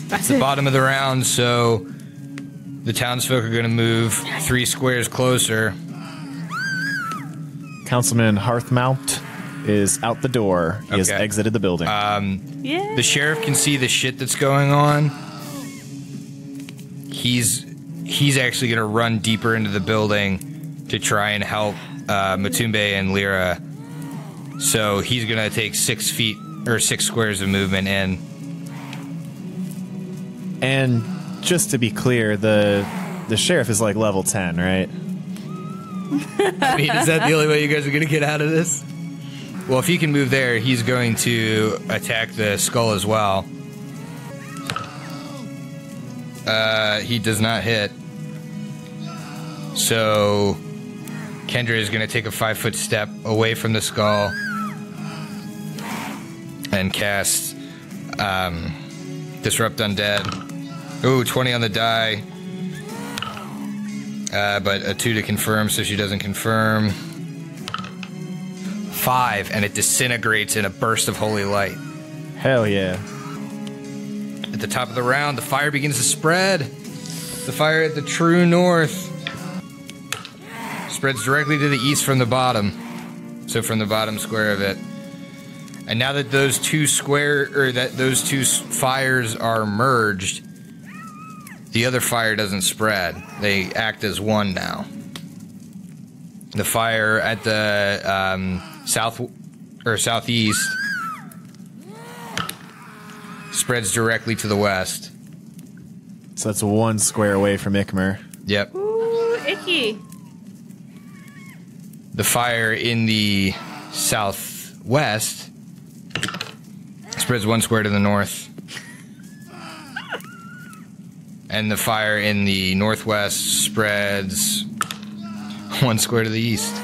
That's the bottom of the round, so the townsfolk are going to move 3 squares closer. Councilman Hearthmount is out the door. He has exited the building. The sheriff can see the shit that's going on. He's actually going to run deeper into the building to try and help Matumbe and Lyra. So he's going to take 6 squares of movement in. And just to be clear, the sheriff is like level 10, right? I mean, is that the only way you guys are going to get out of this? Well, if he can move there, he's going to attack the skull as well. He does not hit. So Kendra is going to take a 5-foot step away from the skull and cast... Disrupt Undead. Ooh, 20 on the die. But a 2 to confirm, so she doesn't confirm. 5, and it disintegrates in a burst of holy light. Hell yeah. At the top of the round, the fire begins to spread. The fire at the true north spreads directly to the east from the bottom. So from the bottom square of it. And now that those two fires are merged, the other fire doesn't spread. They act as one now. The fire at the southeast spreads directly to the west. So that's 1 square away from Ikmer. Yep. Ooh, icky. The fire in the southwest spreads 1 square to the north. And the fire in the northwest spreads 1 square to the east.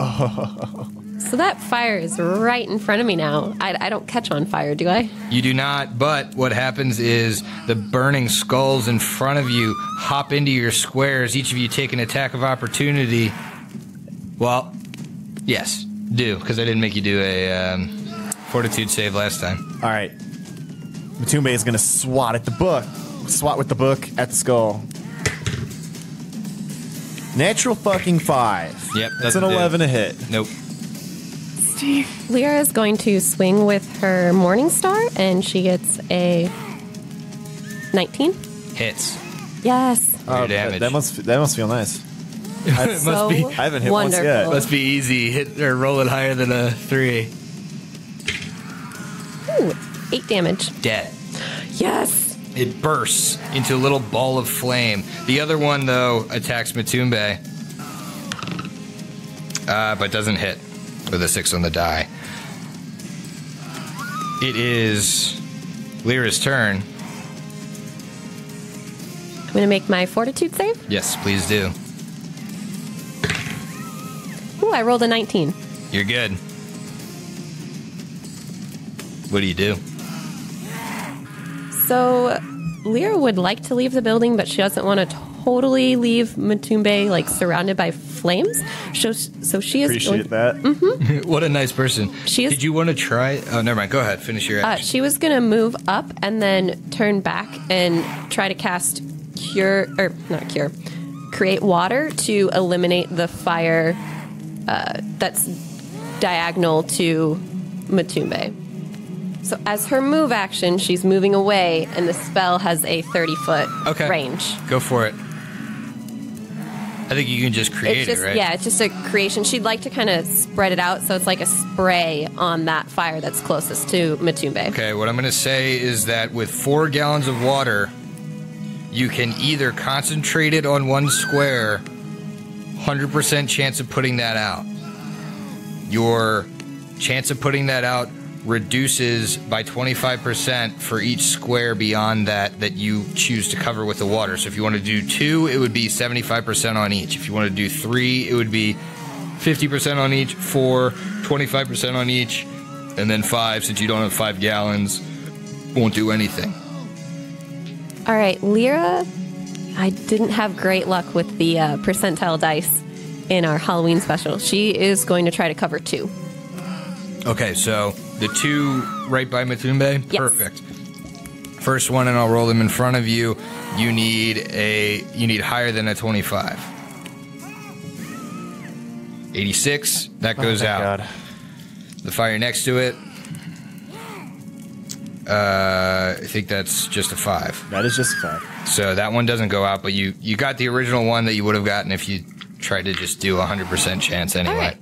Oh. So that fire is right in front of me now. I don't catch on fire, do I? You do not, but what happens is the burning skulls in front of you hop into your squares. Each of you take an attack of opportunity. Well, yes, do, because I didn't make you do a fortitude save last time. All right. Matumbe is going to swat at the book. Swat with the book at the skull. Natural fucking 5. Yep. That's an 11 a hit. Nope. Steve. Lyra is going to swing with her Morning Star, and she gets a 19. Hits. Yes. Oh, damage. That must feel nice. That's so must be, I haven't hit wonderful. Once yet. Must be easy. Hit or roll it higher than a 3. Ooh, 8 damage. Dead. Yes. It bursts into a little ball of flame. The other one, though, attacks Matumbe, but doesn't hit with a 6 on the die. It is Lyra's turn. I'm going to make my fortitude save? Yes, please do. Ooh, I rolled a 19. You're good. What do you do? So, Lyra would like to leave the building, but she doesn't want to totally leave Matumbe, like, surrounded by flames. So she is... Appreciate that. Mm-hmm. What a nice person. She is, did you want to try... Oh, never mind. Go ahead. Finish your action. She was going to move up and then turn back and try to cast create water to eliminate the fire that's diagonal to Matumbe. So as her move action, she's moving away, and the spell has a 30-foot range. Go for it. I think you can just create it, right? Yeah, it's just a creation. She'd like to kind of spread it out, so it's like a spray on that fire that's closest to Matumbe. Okay, what I'm going to say is that with 4 gallons of water, you can either concentrate it on one square, 100% chance of putting that out. Your chance of putting that out reduces by 25% for each square beyond that you choose to cover with the water. So if you want to do 2, it would be 75% on each. If you want to do 3, it would be 50% on each, 4, 25% on each, and then 5, since you don't have 5 gallons, won't do anything. All right, Lyra, I didn't have great luck with the percentile dice in our Halloween special. She is going to try to cover 2. Okay, so the 2 right by Matumbe? Yes. Perfect. First one, and I'll roll them in front of you. You need higher than a 25. 86. That goes out. God. The fire next to it. I think that's just a 5. That is just a 5. So that one doesn't go out, but you got the original one that you would have gotten if you tried to just do 100% chance anyway. All right.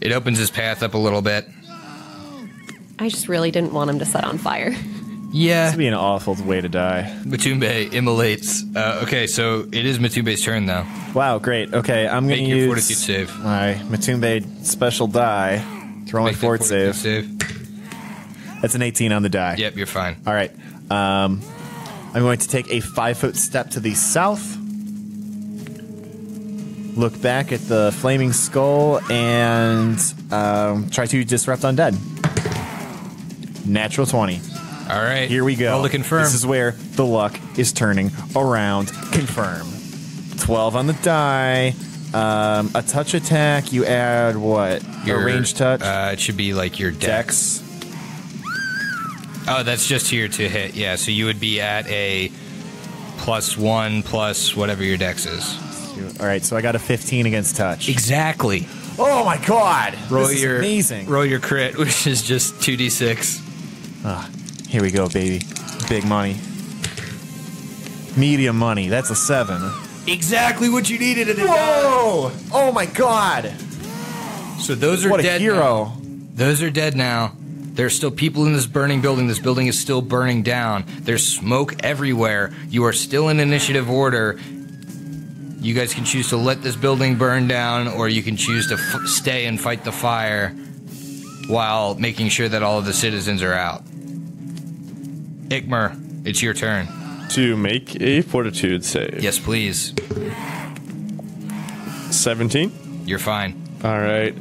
It opens his path up a little bit. I just really didn't want him to set on fire. Yeah. This would be an awful way to die. Matumbe immolates. Okay, so it is Matumbe's turn, though. Wow, great. Okay, I'm going to use... Make your fortitude save. My Matumbe special die. Throwing fortitude save. That's an 18 on the die. Yep, you're fine. All right. I'm going to take a 5-foot step to the south. Look back at the flaming skull and try to disrupt undead. Natural 20. All right. Here we go. Roll to confirm. This is where the luck is turning around. Confirm. 12 on the die. A touch attack. You add what? Your range touch? It should be like your dex. Oh, that's just here to hit. Yeah, so you would be at a +1 plus whatever your dex is. All right, so I got a 15 against touch. Exactly. Oh, my God. This is amazing. Roll your crit, which is just 2d6. Here we go, baby. Big money. Medium money. That's a 7. Exactly what you needed. Whoa! Oh, my God. So those are dead now. What a hero. Those are dead now. There's still people in this burning building. This building is still burning down. There's smoke everywhere. You are still in initiative order. You guys can choose to let this building burn down, or you can choose to stay and fight the fire while making sure that all of the citizens are out. Ikmer, it's your turn. To make a fortitude save. Yes, please. 17? You're fine. All right.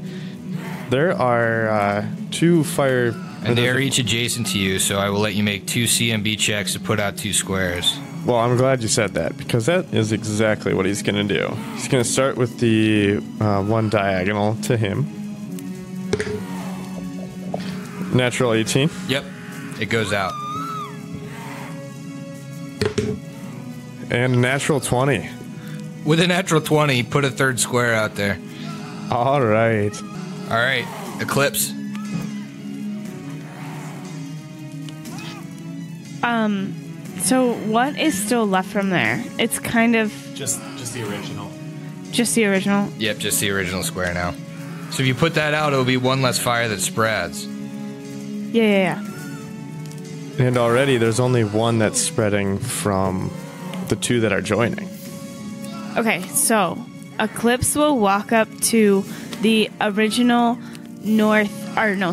There are two fire... And they are each adjacent to you, so I will let you make two CMB checks to put out two squares. Well, I'm glad you said that, because that is exactly what he's going to do. He's going to start with the one diagonal to him. Natural 18. Yep. It goes out. And natural 20. With a natural 20, put a third square out there. All right. All right. Eclipse. So what is still left from there? It's kind of... Just the original. Just the original? Yep, just the original square now. So if you put that out, it'll be one less fire that spreads. Yeah. And already there's only one that's spreading from the two that are joining. Okay, so Eclipse will walk up to the original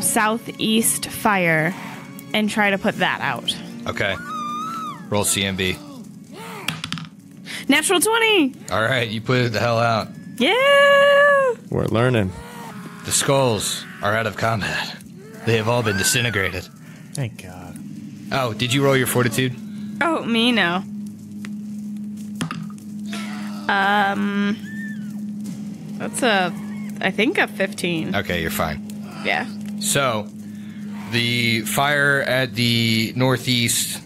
southeast fire and try to put that out. Okay. Roll CMB. Natural 20! All right, you put it the hell out. Yeah! We're learning. The skulls are out of combat. They have all been disintegrated. Thank God. Oh, did you roll your fortitude? Oh, me, no. That's I think a 15. Okay, you're fine. Yeah. So, the fire at the northeast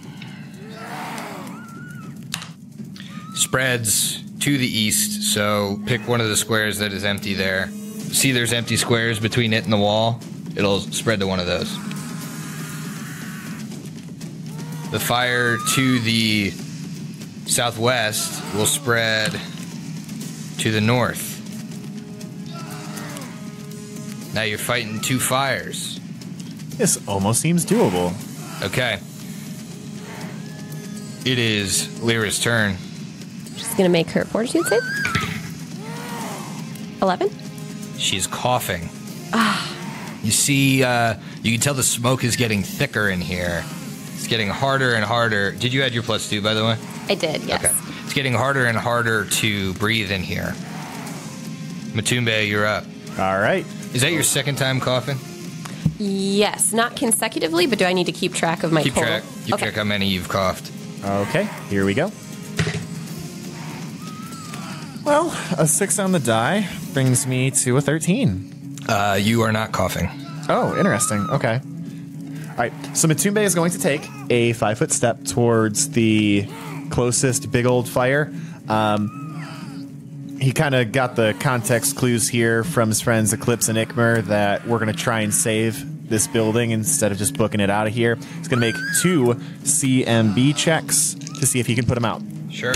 spreads to the east, so pick one of the squares that is empty there. See there's empty squares between it and the wall? It'll spread to one of those. The fire to the southwest will spread to the north. Now you're fighting two fires. This almost seems doable. Okay. It is Lyra's turn. She's going to make her fortitude save. 11. She's coughing. You see, you can tell the smoke is getting thicker in here. It's getting harder and harder. Did you add your +2, by the way? I did, yes. Okay. It's getting harder and harder to breathe in here. Matumbe, you're up. All right. Is that your second time coughing? Yes, not consecutively, but do I need to keep track of my total? Keep track how many you've coughed. Okay, here we go. Well, a 6 on the die brings me to a 13. You are not coughing. Oh, interesting. Okay. All right. So Matumbe is going to take a 5-foot step towards the closest big old fire. He kind of got the context clues here from his friends Eclipse and Ikmer that we're going to try and save this building instead of just booking it out of here. He's going to make 2 CMB checks to see if he can put them out. Sure.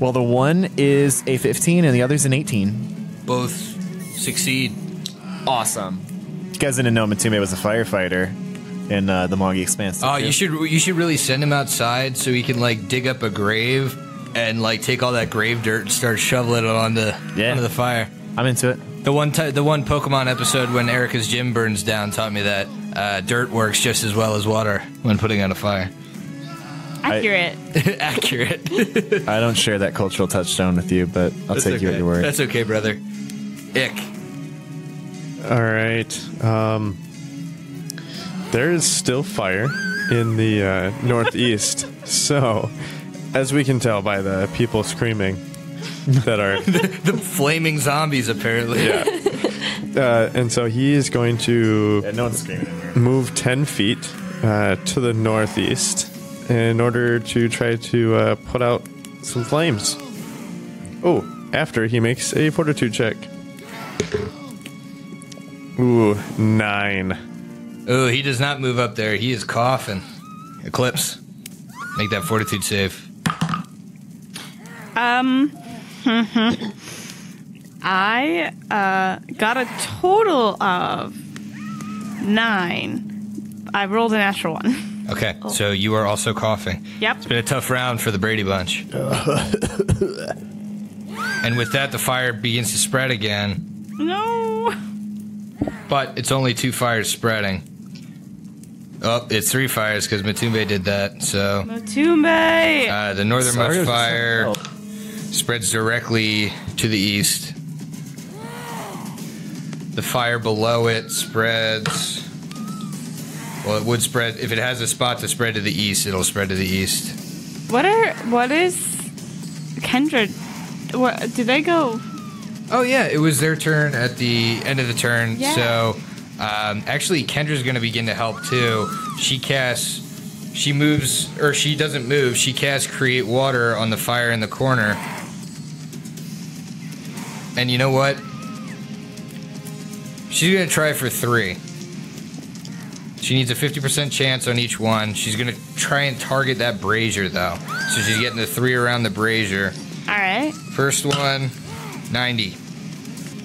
Well, the one is a 15 and the other's an 18. Both succeed. Awesome. You guys didn't know Matumbe was a firefighter in the Magi Expanse. Oh, you should really send him outside so he can like dig up a grave and like take all that grave dirt and start shoveling it onto the fire. I'm into it. The one Pokemon episode when Erica's gym burns down taught me that dirt works just as well as water when putting out a fire. Accurate. Accurate. I don't share that cultural touchstone with you, but I'll take you at your word. That's okay, brother. Ick. All right. There is still fire in the northeast, so as we can tell by the people screaming that are... the flaming zombies, apparently. Yeah. And so he is going to no one's screaming in here. Move 10 feet to the northeast in order to try to put out some flames. Oh, after he makes a fortitude check. Ooh, 9. Ooh, he does not move up there. He is coughing. Eclipse, make that fortitude save. I got a total of 9. I rolled a natural 1. Okay, so you are also coughing. Yep. It's been a tough round for the Brady Bunch. And with that, the fire begins to spread again. No! But it's only 2 fires spreading. Oh, it's 3 fires because Matumbe did that, so... Matumbe! The northernmost fire spreads directly to the east. The fire below it spreads. Well, it would spread. If it has a spot to spread to the east, it'll spread to the east. What is Kendra? What, did they go? Oh, yeah. It was their turn at the end of the turn. Yeah. So, actually, Kendra's going to begin to help, too. She doesn't move. She casts Create Water on the fire in the corner. And you know what? She's going to try for 3. She needs a 50% chance on each one. She's going to try and target that brazier, though. So she's getting the 3 around the brazier. All right. First one, 90.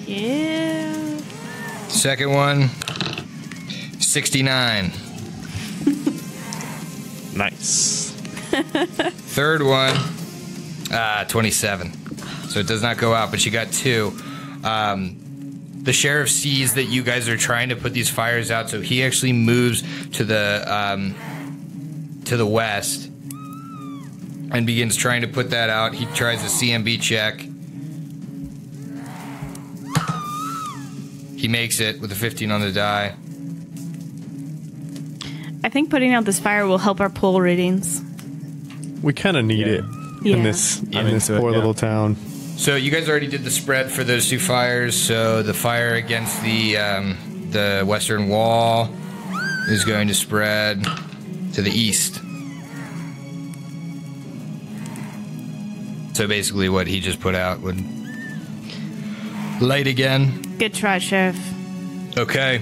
Yeah. Second one, 69. Nice. Third one, 27. So it does not go out, but she got 2. The sheriff sees that you guys are trying to put these fires out, so he actually moves to the west and begins trying to put that out. He tries a CMB check. He makes it with a 15 on the die. I think putting out this fire will help our poll ratings. We kind of need it in this poor little town. So you guys already did the spread for those 2 fires. So the fire against the western wall is going to spread to the east. So basically what he just put out would light again. Good try, Sheriff. Okay.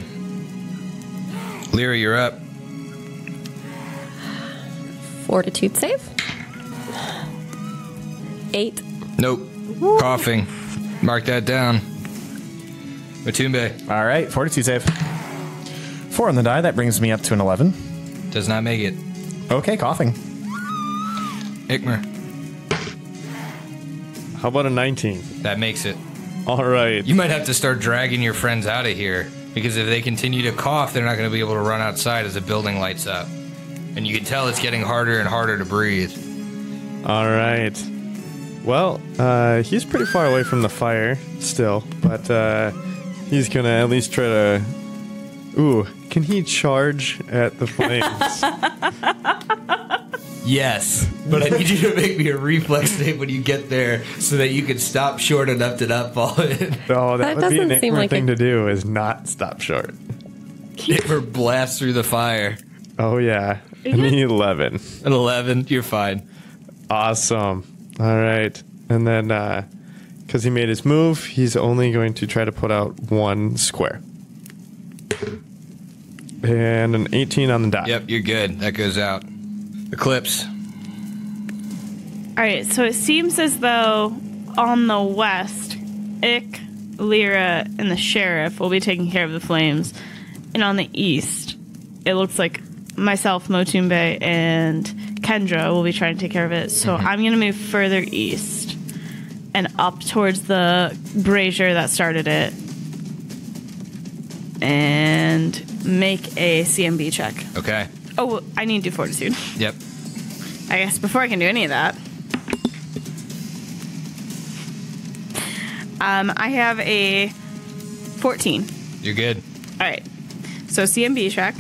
Lyra, you're up. Fortitude save. 8. Nope. Woo. Coughing. Mark that down. Matumbe. All right. Fortitude save. 4 on the die. That brings me up to an 11. Does not make it. Okay, coughing. Ikmer. How about a 19? That makes it. All right. You might have to start dragging your friends out of here, because if they continue to cough, they're not going to be able to run outside as the building lights up. And you can tell it's getting harder and harder to breathe. All right. Well, he's pretty far away from the fire still, but he's going to at least try to... Ooh, can he charge at the flames? Yes, but I need you to make me a reflex save when you get there so that you can stop short enough to not fall in. Oh, that would be an ignorant thing to do, is not stop short. Never blast through the fire. Oh, yeah. I need 11. An 11? You're fine. Awesome. All right. And then, because he made his move, he's only going to try to put out 1 square. And an 18 on the die. Yep, you're good. That goes out. Eclipse. All right, so it seems as though on the west, Ick, Lyra, and the sheriff will be taking care of the flames. And on the east, it looks like myself, Motumbe, and Kendra will be trying to take care of it. So I'm going to move further east and up towards the brazier that started it and make a CMB check. Okay. Oh, I need to do fortitude. Yep. I guess before I can do any of that. I have a 14. You're good. All right. So CMB check.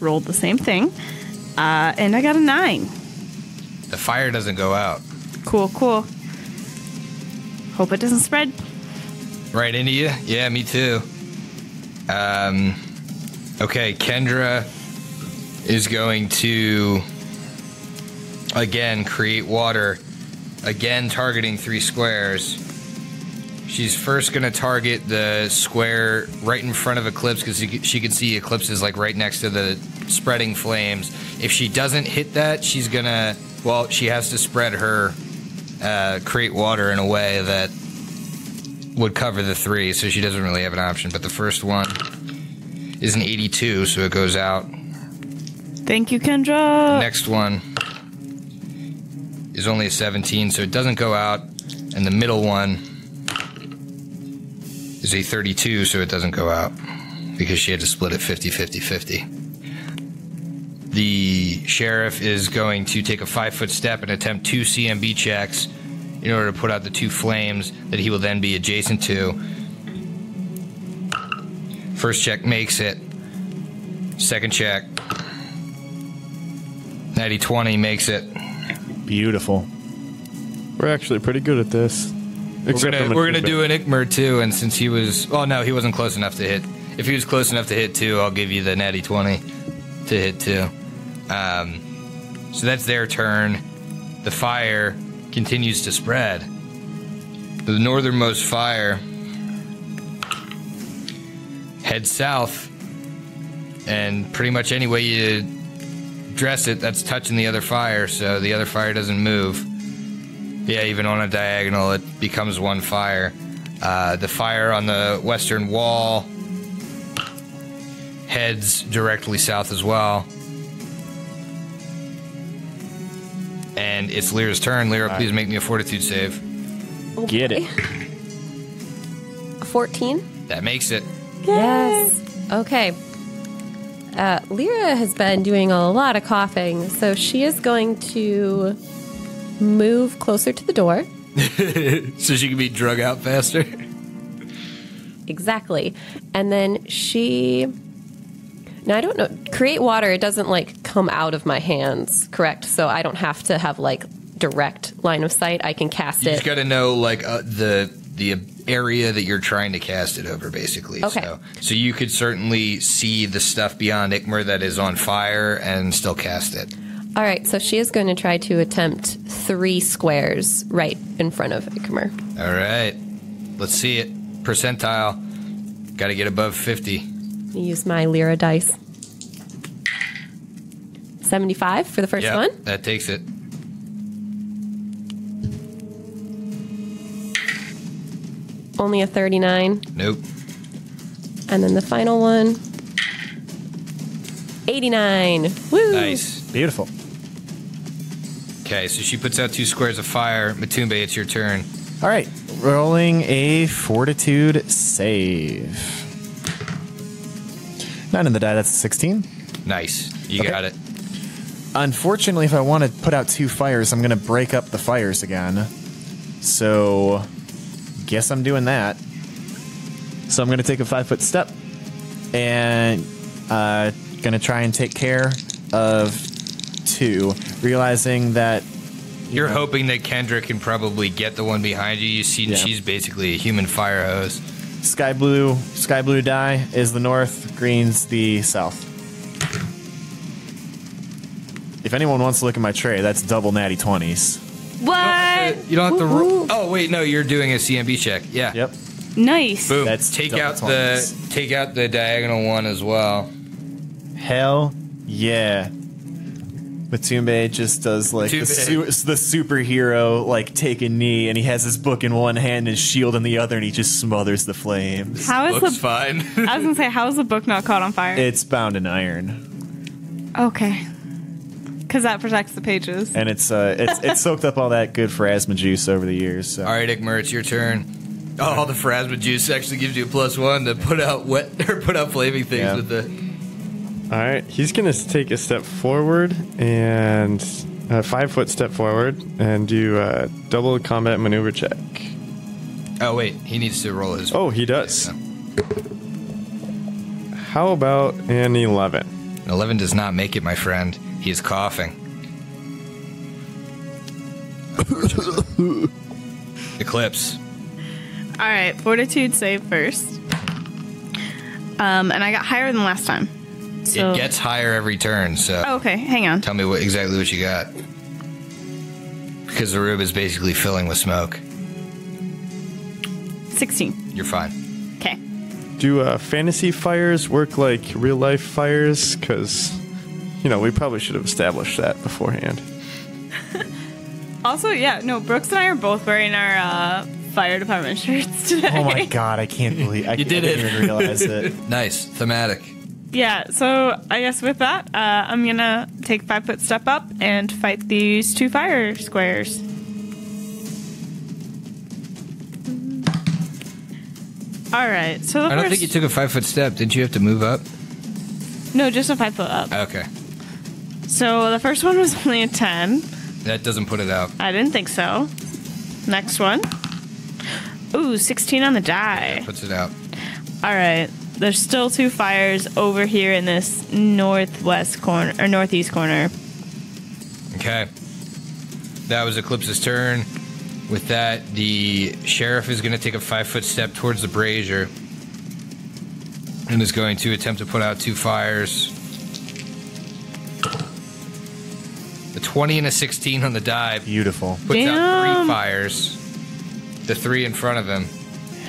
Rolled the same thing. And I got a 9. The fire doesn't go out. Cool. Hope it doesn't spread. Right into you? Yeah, me too. Okay, Kendra is going to, again, create water, again targeting 3 squares. She's first going to target the square right in front of Eclipse, because she can see Eclipse is like right next to the spreading flames. If she doesn't hit that, she's going to, well, she has to spread her create water in a way that would cover the 3, so she doesn't really have an option. But the first one is an 82, so it goes out. Thank you, Kendra. The next one is only a 17, so it doesn't go out. And the middle one is a 32, so it doesn't go out, because she had to split it 50-50-50. The sheriff is going to take a 5-foot step and attempt 2 CMB checks in order to put out the 2 flames that he will then be adjacent to. First check makes it. Second check. Natty 20 makes it. Beautiful. We're actually pretty good at this. We're gonna do an Ikmer too, and since he was... Oh, no, he wasn't close enough to hit. If he was close enough to hit 2, I'll give you the Natty 20 to hit 2. So that's their turn. The fire continues to spread. The northernmost fire heads south, and pretty much any way you dress it, that's touching the other fire, so the other fire doesn't move. Yeah, even on a diagonal, it becomes one fire. The fire on the western wall heads directly south as well. And it's Lyra's turn. Lyra, please make me a fortitude save. Okay. Get it. 14. That makes it. Yes. Okay. Lyra has been doing a lot of coughing, so she is going to move closer to the door. So she can be drug out faster? Exactly. And then she... Now, I don't know. Create water, it doesn't, like, come out of my hands, correct? So I don't have to have, like, direct line of sight. I can cast it. You just got to know, like, the area that you're trying to cast it over, basically. Okay. So you could certainly see the stuff beyond Ikmer that is on fire and still cast it. All right, so she is going to try to attempt 3 squares right in front of Ikmer. All right. Let's see it. Percentile. Got to get above 50. Use my Lyra dice. 75 for the first one. That takes it. Only a 39. Nope. And then the final one. 89. Woo! Nice. Beautiful. Okay, so she puts out 2 squares of fire. Matumbe, it's your turn. All right. Rolling a fortitude save. 9 in the die, that's a 16. Nice. You got it. Unfortunately, if I want to put out 2 fires, I'm going to break up the fires again. So, guess I'm doing that. So I'm going to take a 5-foot step and going to try and take care of 2, realizing that... You're hoping that Kendra can probably get the one behind you. You see she's basically a human fire hose. Sky blue die is the north, green's the south. If anyone wants to look at my tray, that's double natty 20s. What? You don't have to roll. Oh wait, no, you're doing a CMB check. Yeah. Yep. Nice. Boom. That's take out the diagonal one as well. Hell yeah. Matumbe just does like the superhero, like, take a knee, and he has his book in one hand and his shield in the other, and he just smothers the flames. Looks fine. I was gonna say, how is the book not caught on fire? It's bound in iron. Okay, because that protects the pages, and it's soaked up all that good Pharasma juice over the years. So. All right, Ikmer, it's your turn. Oh, all the Pharasma juice actually gives you a +1 to put out flaming things with the. All right, he's going to take a step forward and a 5-foot step forward and do a double combat maneuver check. Oh, wait, he needs to roll his... Oh, he does. Yeah. How about an 11? An 11 does not make it, my friend. He is coughing. Eclipse. All right, fortitude save first. And I got higher than last time. So. It gets higher every turn, so... Oh, okay, hang on. Tell me exactly what you got. Because the room is basically filling with smoke. 16. You're fine. Okay. Do fantasy fires work like real-life fires? Because, you know, we probably should have established that beforehand. Also, yeah, no, Brooks and I are both wearing our fire department shirts today. Oh, my God, I can't believe... I didn't even realize it. Nice. Thematic. Yeah, so I guess with that, I'm going to take 5-foot step up and fight these 2 fire squares. All right, so the I don't think you took a 5-foot step. Didn't you have to move up? No, just a 5-foot up. Okay. So the first one was only a 10. That doesn't put it out. I didn't think so. Next one. Ooh, 16 on the die. Yeah, that puts it out. All right. There's still two fires over here in this northwest corner or northeast corner. Okay. That was Eclipse's turn. With that, the sheriff is going to take a 5-foot step towards the brazier and is going to attempt to put out two fires. A 20 and a 16 on the die. Beautiful. Puts out three fires. The three in front of him.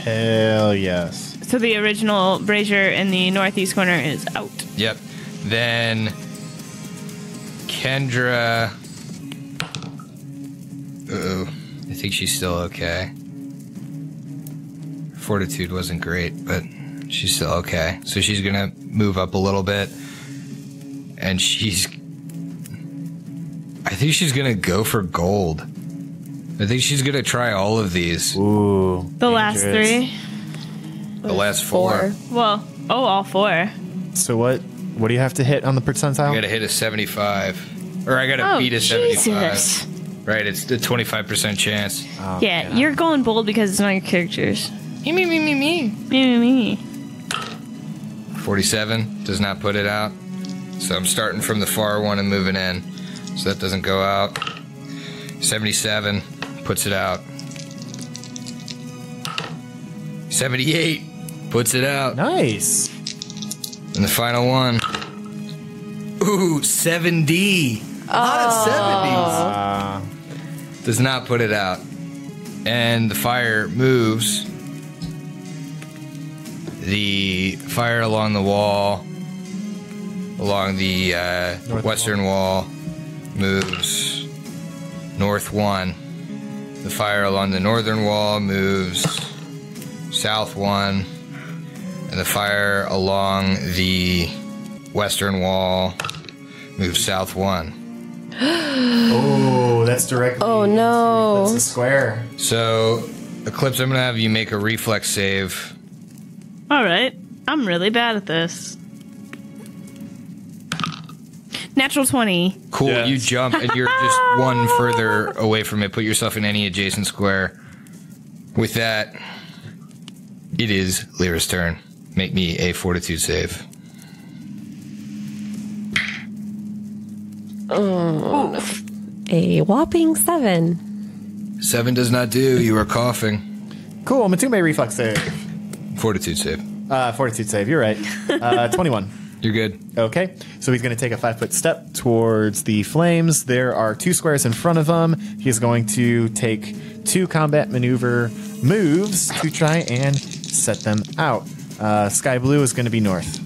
Hell yes. So the original brazier in the northeast corner is out. Yep. Then Kendra... Uh-oh. I think she's still okay. Fortitude wasn't great, but she's still okay. So she's going to move up a little bit. And she's... I think she's going to go for gold. I think she's going to try all of these. Ooh. The last three? The last four. Well, all four. So what do you have to hit on the percentile? I got to hit a 75. Or I got to beat a 75. Jesus. Right, it's the 25% chance. Oh, yeah, you're going bold because it's not your characters. Me. 47 does not put it out. So I'm starting from the far one and moving in. So that doesn't go out. 77 puts it out. 78 puts it out. Nice. And the final one. Ooh, 70. A lot of 70s. Does not put it out. And the fire moves. The fire along the wall, along the western wall, moves north one. The fire along the northern wall moves south one. And the fire along the western wall moves south one. Oh, that's directly. Oh no, that's a square. So, Eclipse, I'm gonna have you make a reflex save. All right, I'm really bad at this. Natural 20. Cool, yes. You jump and you're just one further away from it. Put yourself in any adjacent square. With that, it is Lyra's turn. Make me a fortitude save. Oh, a whopping 7. 7 does not do. You are coughing. Cool. Matumbe reflex save. Fortitude save. Fortitude save. You're right. 21. You're good. Okay. So he's going to take a 5-foot step towards the flames. There are two squares in front of him. He's going to take two combat maneuver moves to try and set them out. Sky blue is going to be north.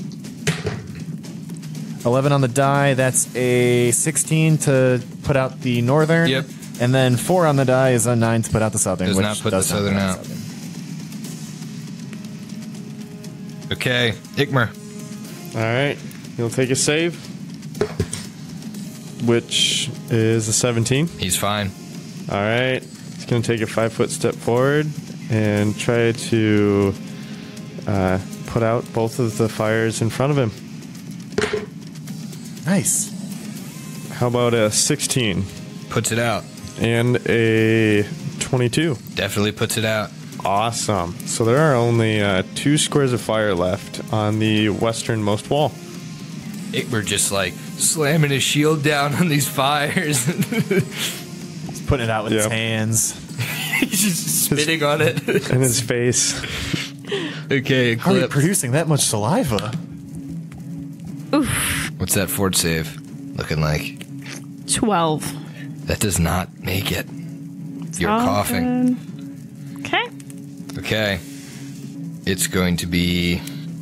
11 on the die, that's a 16 to put out the northern. Yep. And then 4 on the die is a 9 to put out the southern. Does not put the southern out. Okay, Ikmer. All right, he'll take a save, which is a 17. He's fine. All right, he's going to take a 5-foot step forward and try to put out both of the fires in front of him. Nice. How about a 16? Puts it out. And a 22. Definitely puts it out. Awesome. So there are only two squares of fire left on the westernmost wall. Ikmer just like slamming his shield down on these fires. He's putting it out with his hands. He's just spitting on it. In his face. Okay, Eclipse. How are you producing that much saliva? Oof. What's that fort save looking like? 12. That does not make it. You're coughing. Good. Okay. It's going to be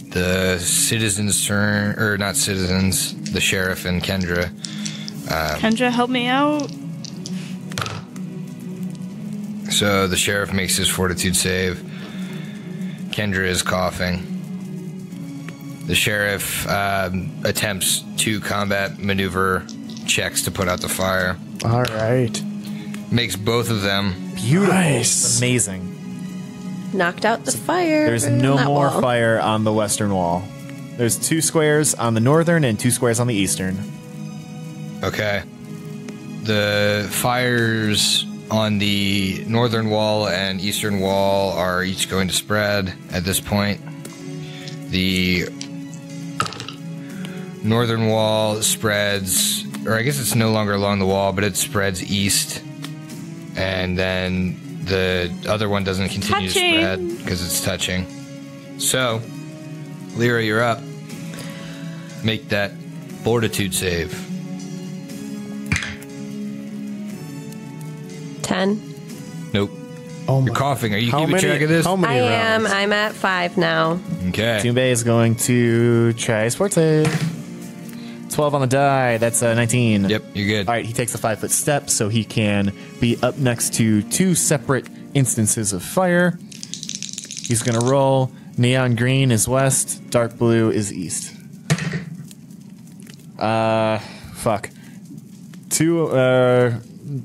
the citizens' turn, or not citizens, the sheriff and Kendra. Kendra, help me out. So the sheriff makes his fortitude save. Kendra is coughing. The sheriff attempts two combat maneuver checks to put out the fire. All right. Makes both of them. Beautiful. Nice. Amazing. Knocked out the fire. There's no more fire on the western wall. There's two squares on the northern and two squares on the eastern. Okay. The fires on the northern wall and eastern wall are each going to spread at this point. The northern wall spreads, or I guess it's no longer along the wall, but it spreads east. And then the other one doesn't continue to spread because it's touching. So, Lyra, you're up. Make that fortitude save. 10. Nope. Oh, you're coughing. Are you keeping track of this? How many rounds? I am. I'm at 5 now. Okay. Matumbe is going to try sports save. 12 on the die. That's 19. Yep, you're good. All right, he takes a 5-foot step, so he can be up next to 2 separate instances of fire. He's going to roll. Neon green is west. Dark blue is east. Fuck. 2,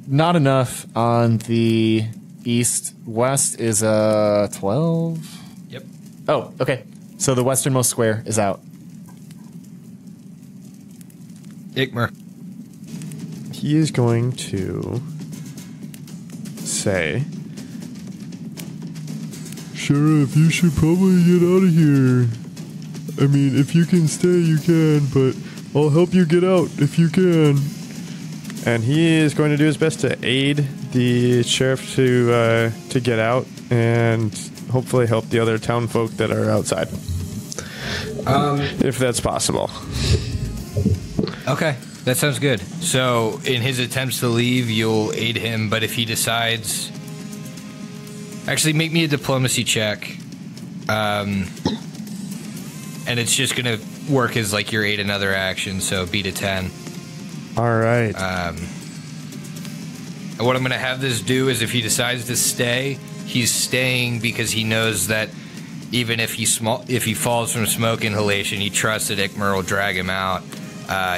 not enough on the... East west is 12. Yep. Oh, okay. So the westernmost square is out. Ikmer. He is going to say, Sheriff, you should probably get out of here. I mean, if you can stay, you can, but I'll help you get out if you can. And he is going to do his best to aid the sheriff to get out and hopefully help the other town folk that are outside, if that's possible. Okay, that sounds good. So in his attempts to leave, you'll aid him, but if he decides... Actually, make me a diplomacy check. And it's just going to work as like your aid and other action, so beat a 10. All right. And what I'm going to have this do is if he decides to stay, he's staying because he knows that even if he falls from smoke inhalation, he trusts that Ikmer will drag him out.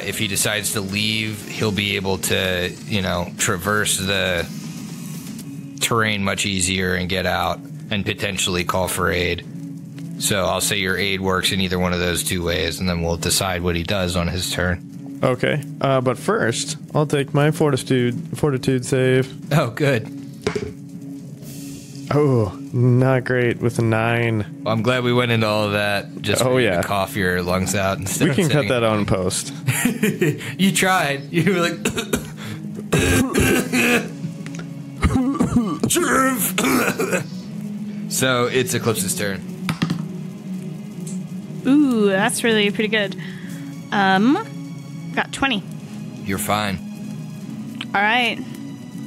If he decides to leave, he'll be able to, you know, traverse the terrain much easier and get out and potentially call for aid. So I'll say your aid works in either one of those two ways, and then we'll decide what he does on his turn. Okay, but first, I'll take my fortitude save. Oh, good. Oh, not great with a 9. Well, I'm glad we went into all of that. Just to cough your lungs out instead. We can cut that on post. You tried. You were like, So it's Eclipse's turn. Ooh, that's really pretty good. Got 20. You're fine. All right.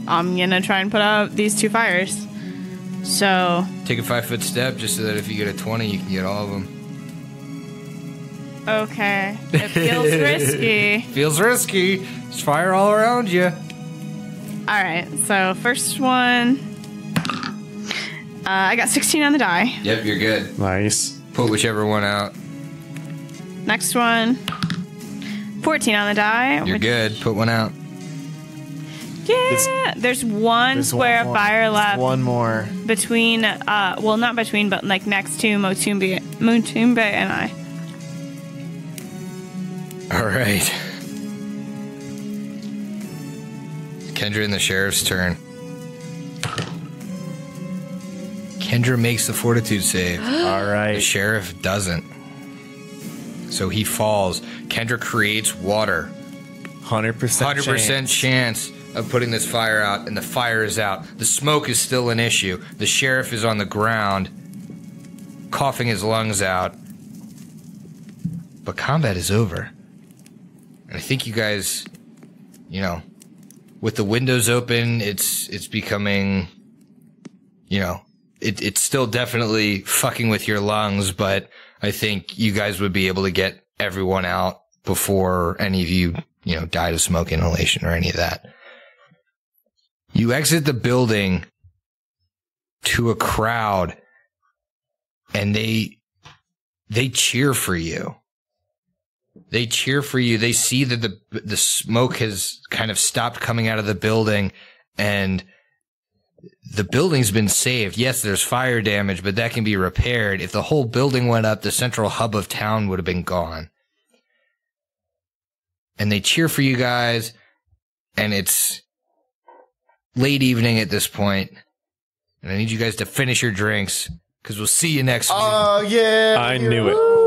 I'm going to try and put out these 2 fires. So... Take a 5-foot step just so that if you get a 20, you can get all of them. Okay. It feels risky. Feels risky. There's fire all around you. All right. So first one... I got 16 on the die. Yep, you're good. Nice. Put whichever one out. Next one... 14 on the die. You're good. Put one out. Yeah. There's one square of fire left. One more. Between, well, not between, but like next to Matumbe and I. All right. Kendra and the sheriff's turn. Kendra makes the fortitude save. All right. The sheriff doesn't. So he falls. Kendra creates water. 100% chance of putting this fire out, and the fire is out. The smoke is still an issue. The sheriff is on the ground, coughing his lungs out. But combat is over. And I think you guys, you know, with the windows open, it's becoming, you know, it's still definitely fucking with your lungs, but I think you guys would be able to get everyone out before any of you, you know, died of smoke inhalation or any of that. You exit the building to a crowd, and they cheer for you. They cheer for you. They see that the smoke has kind of stopped coming out of the building, and the building's been saved. Yes, there's fire damage, but that can be repaired. If the whole building went up, the central hub of town would have been gone. And they cheer for you guys, and it's late evening at this point, and I need you guys to finish your drinks, because we'll see you next week. Oh, yeah! I knew it.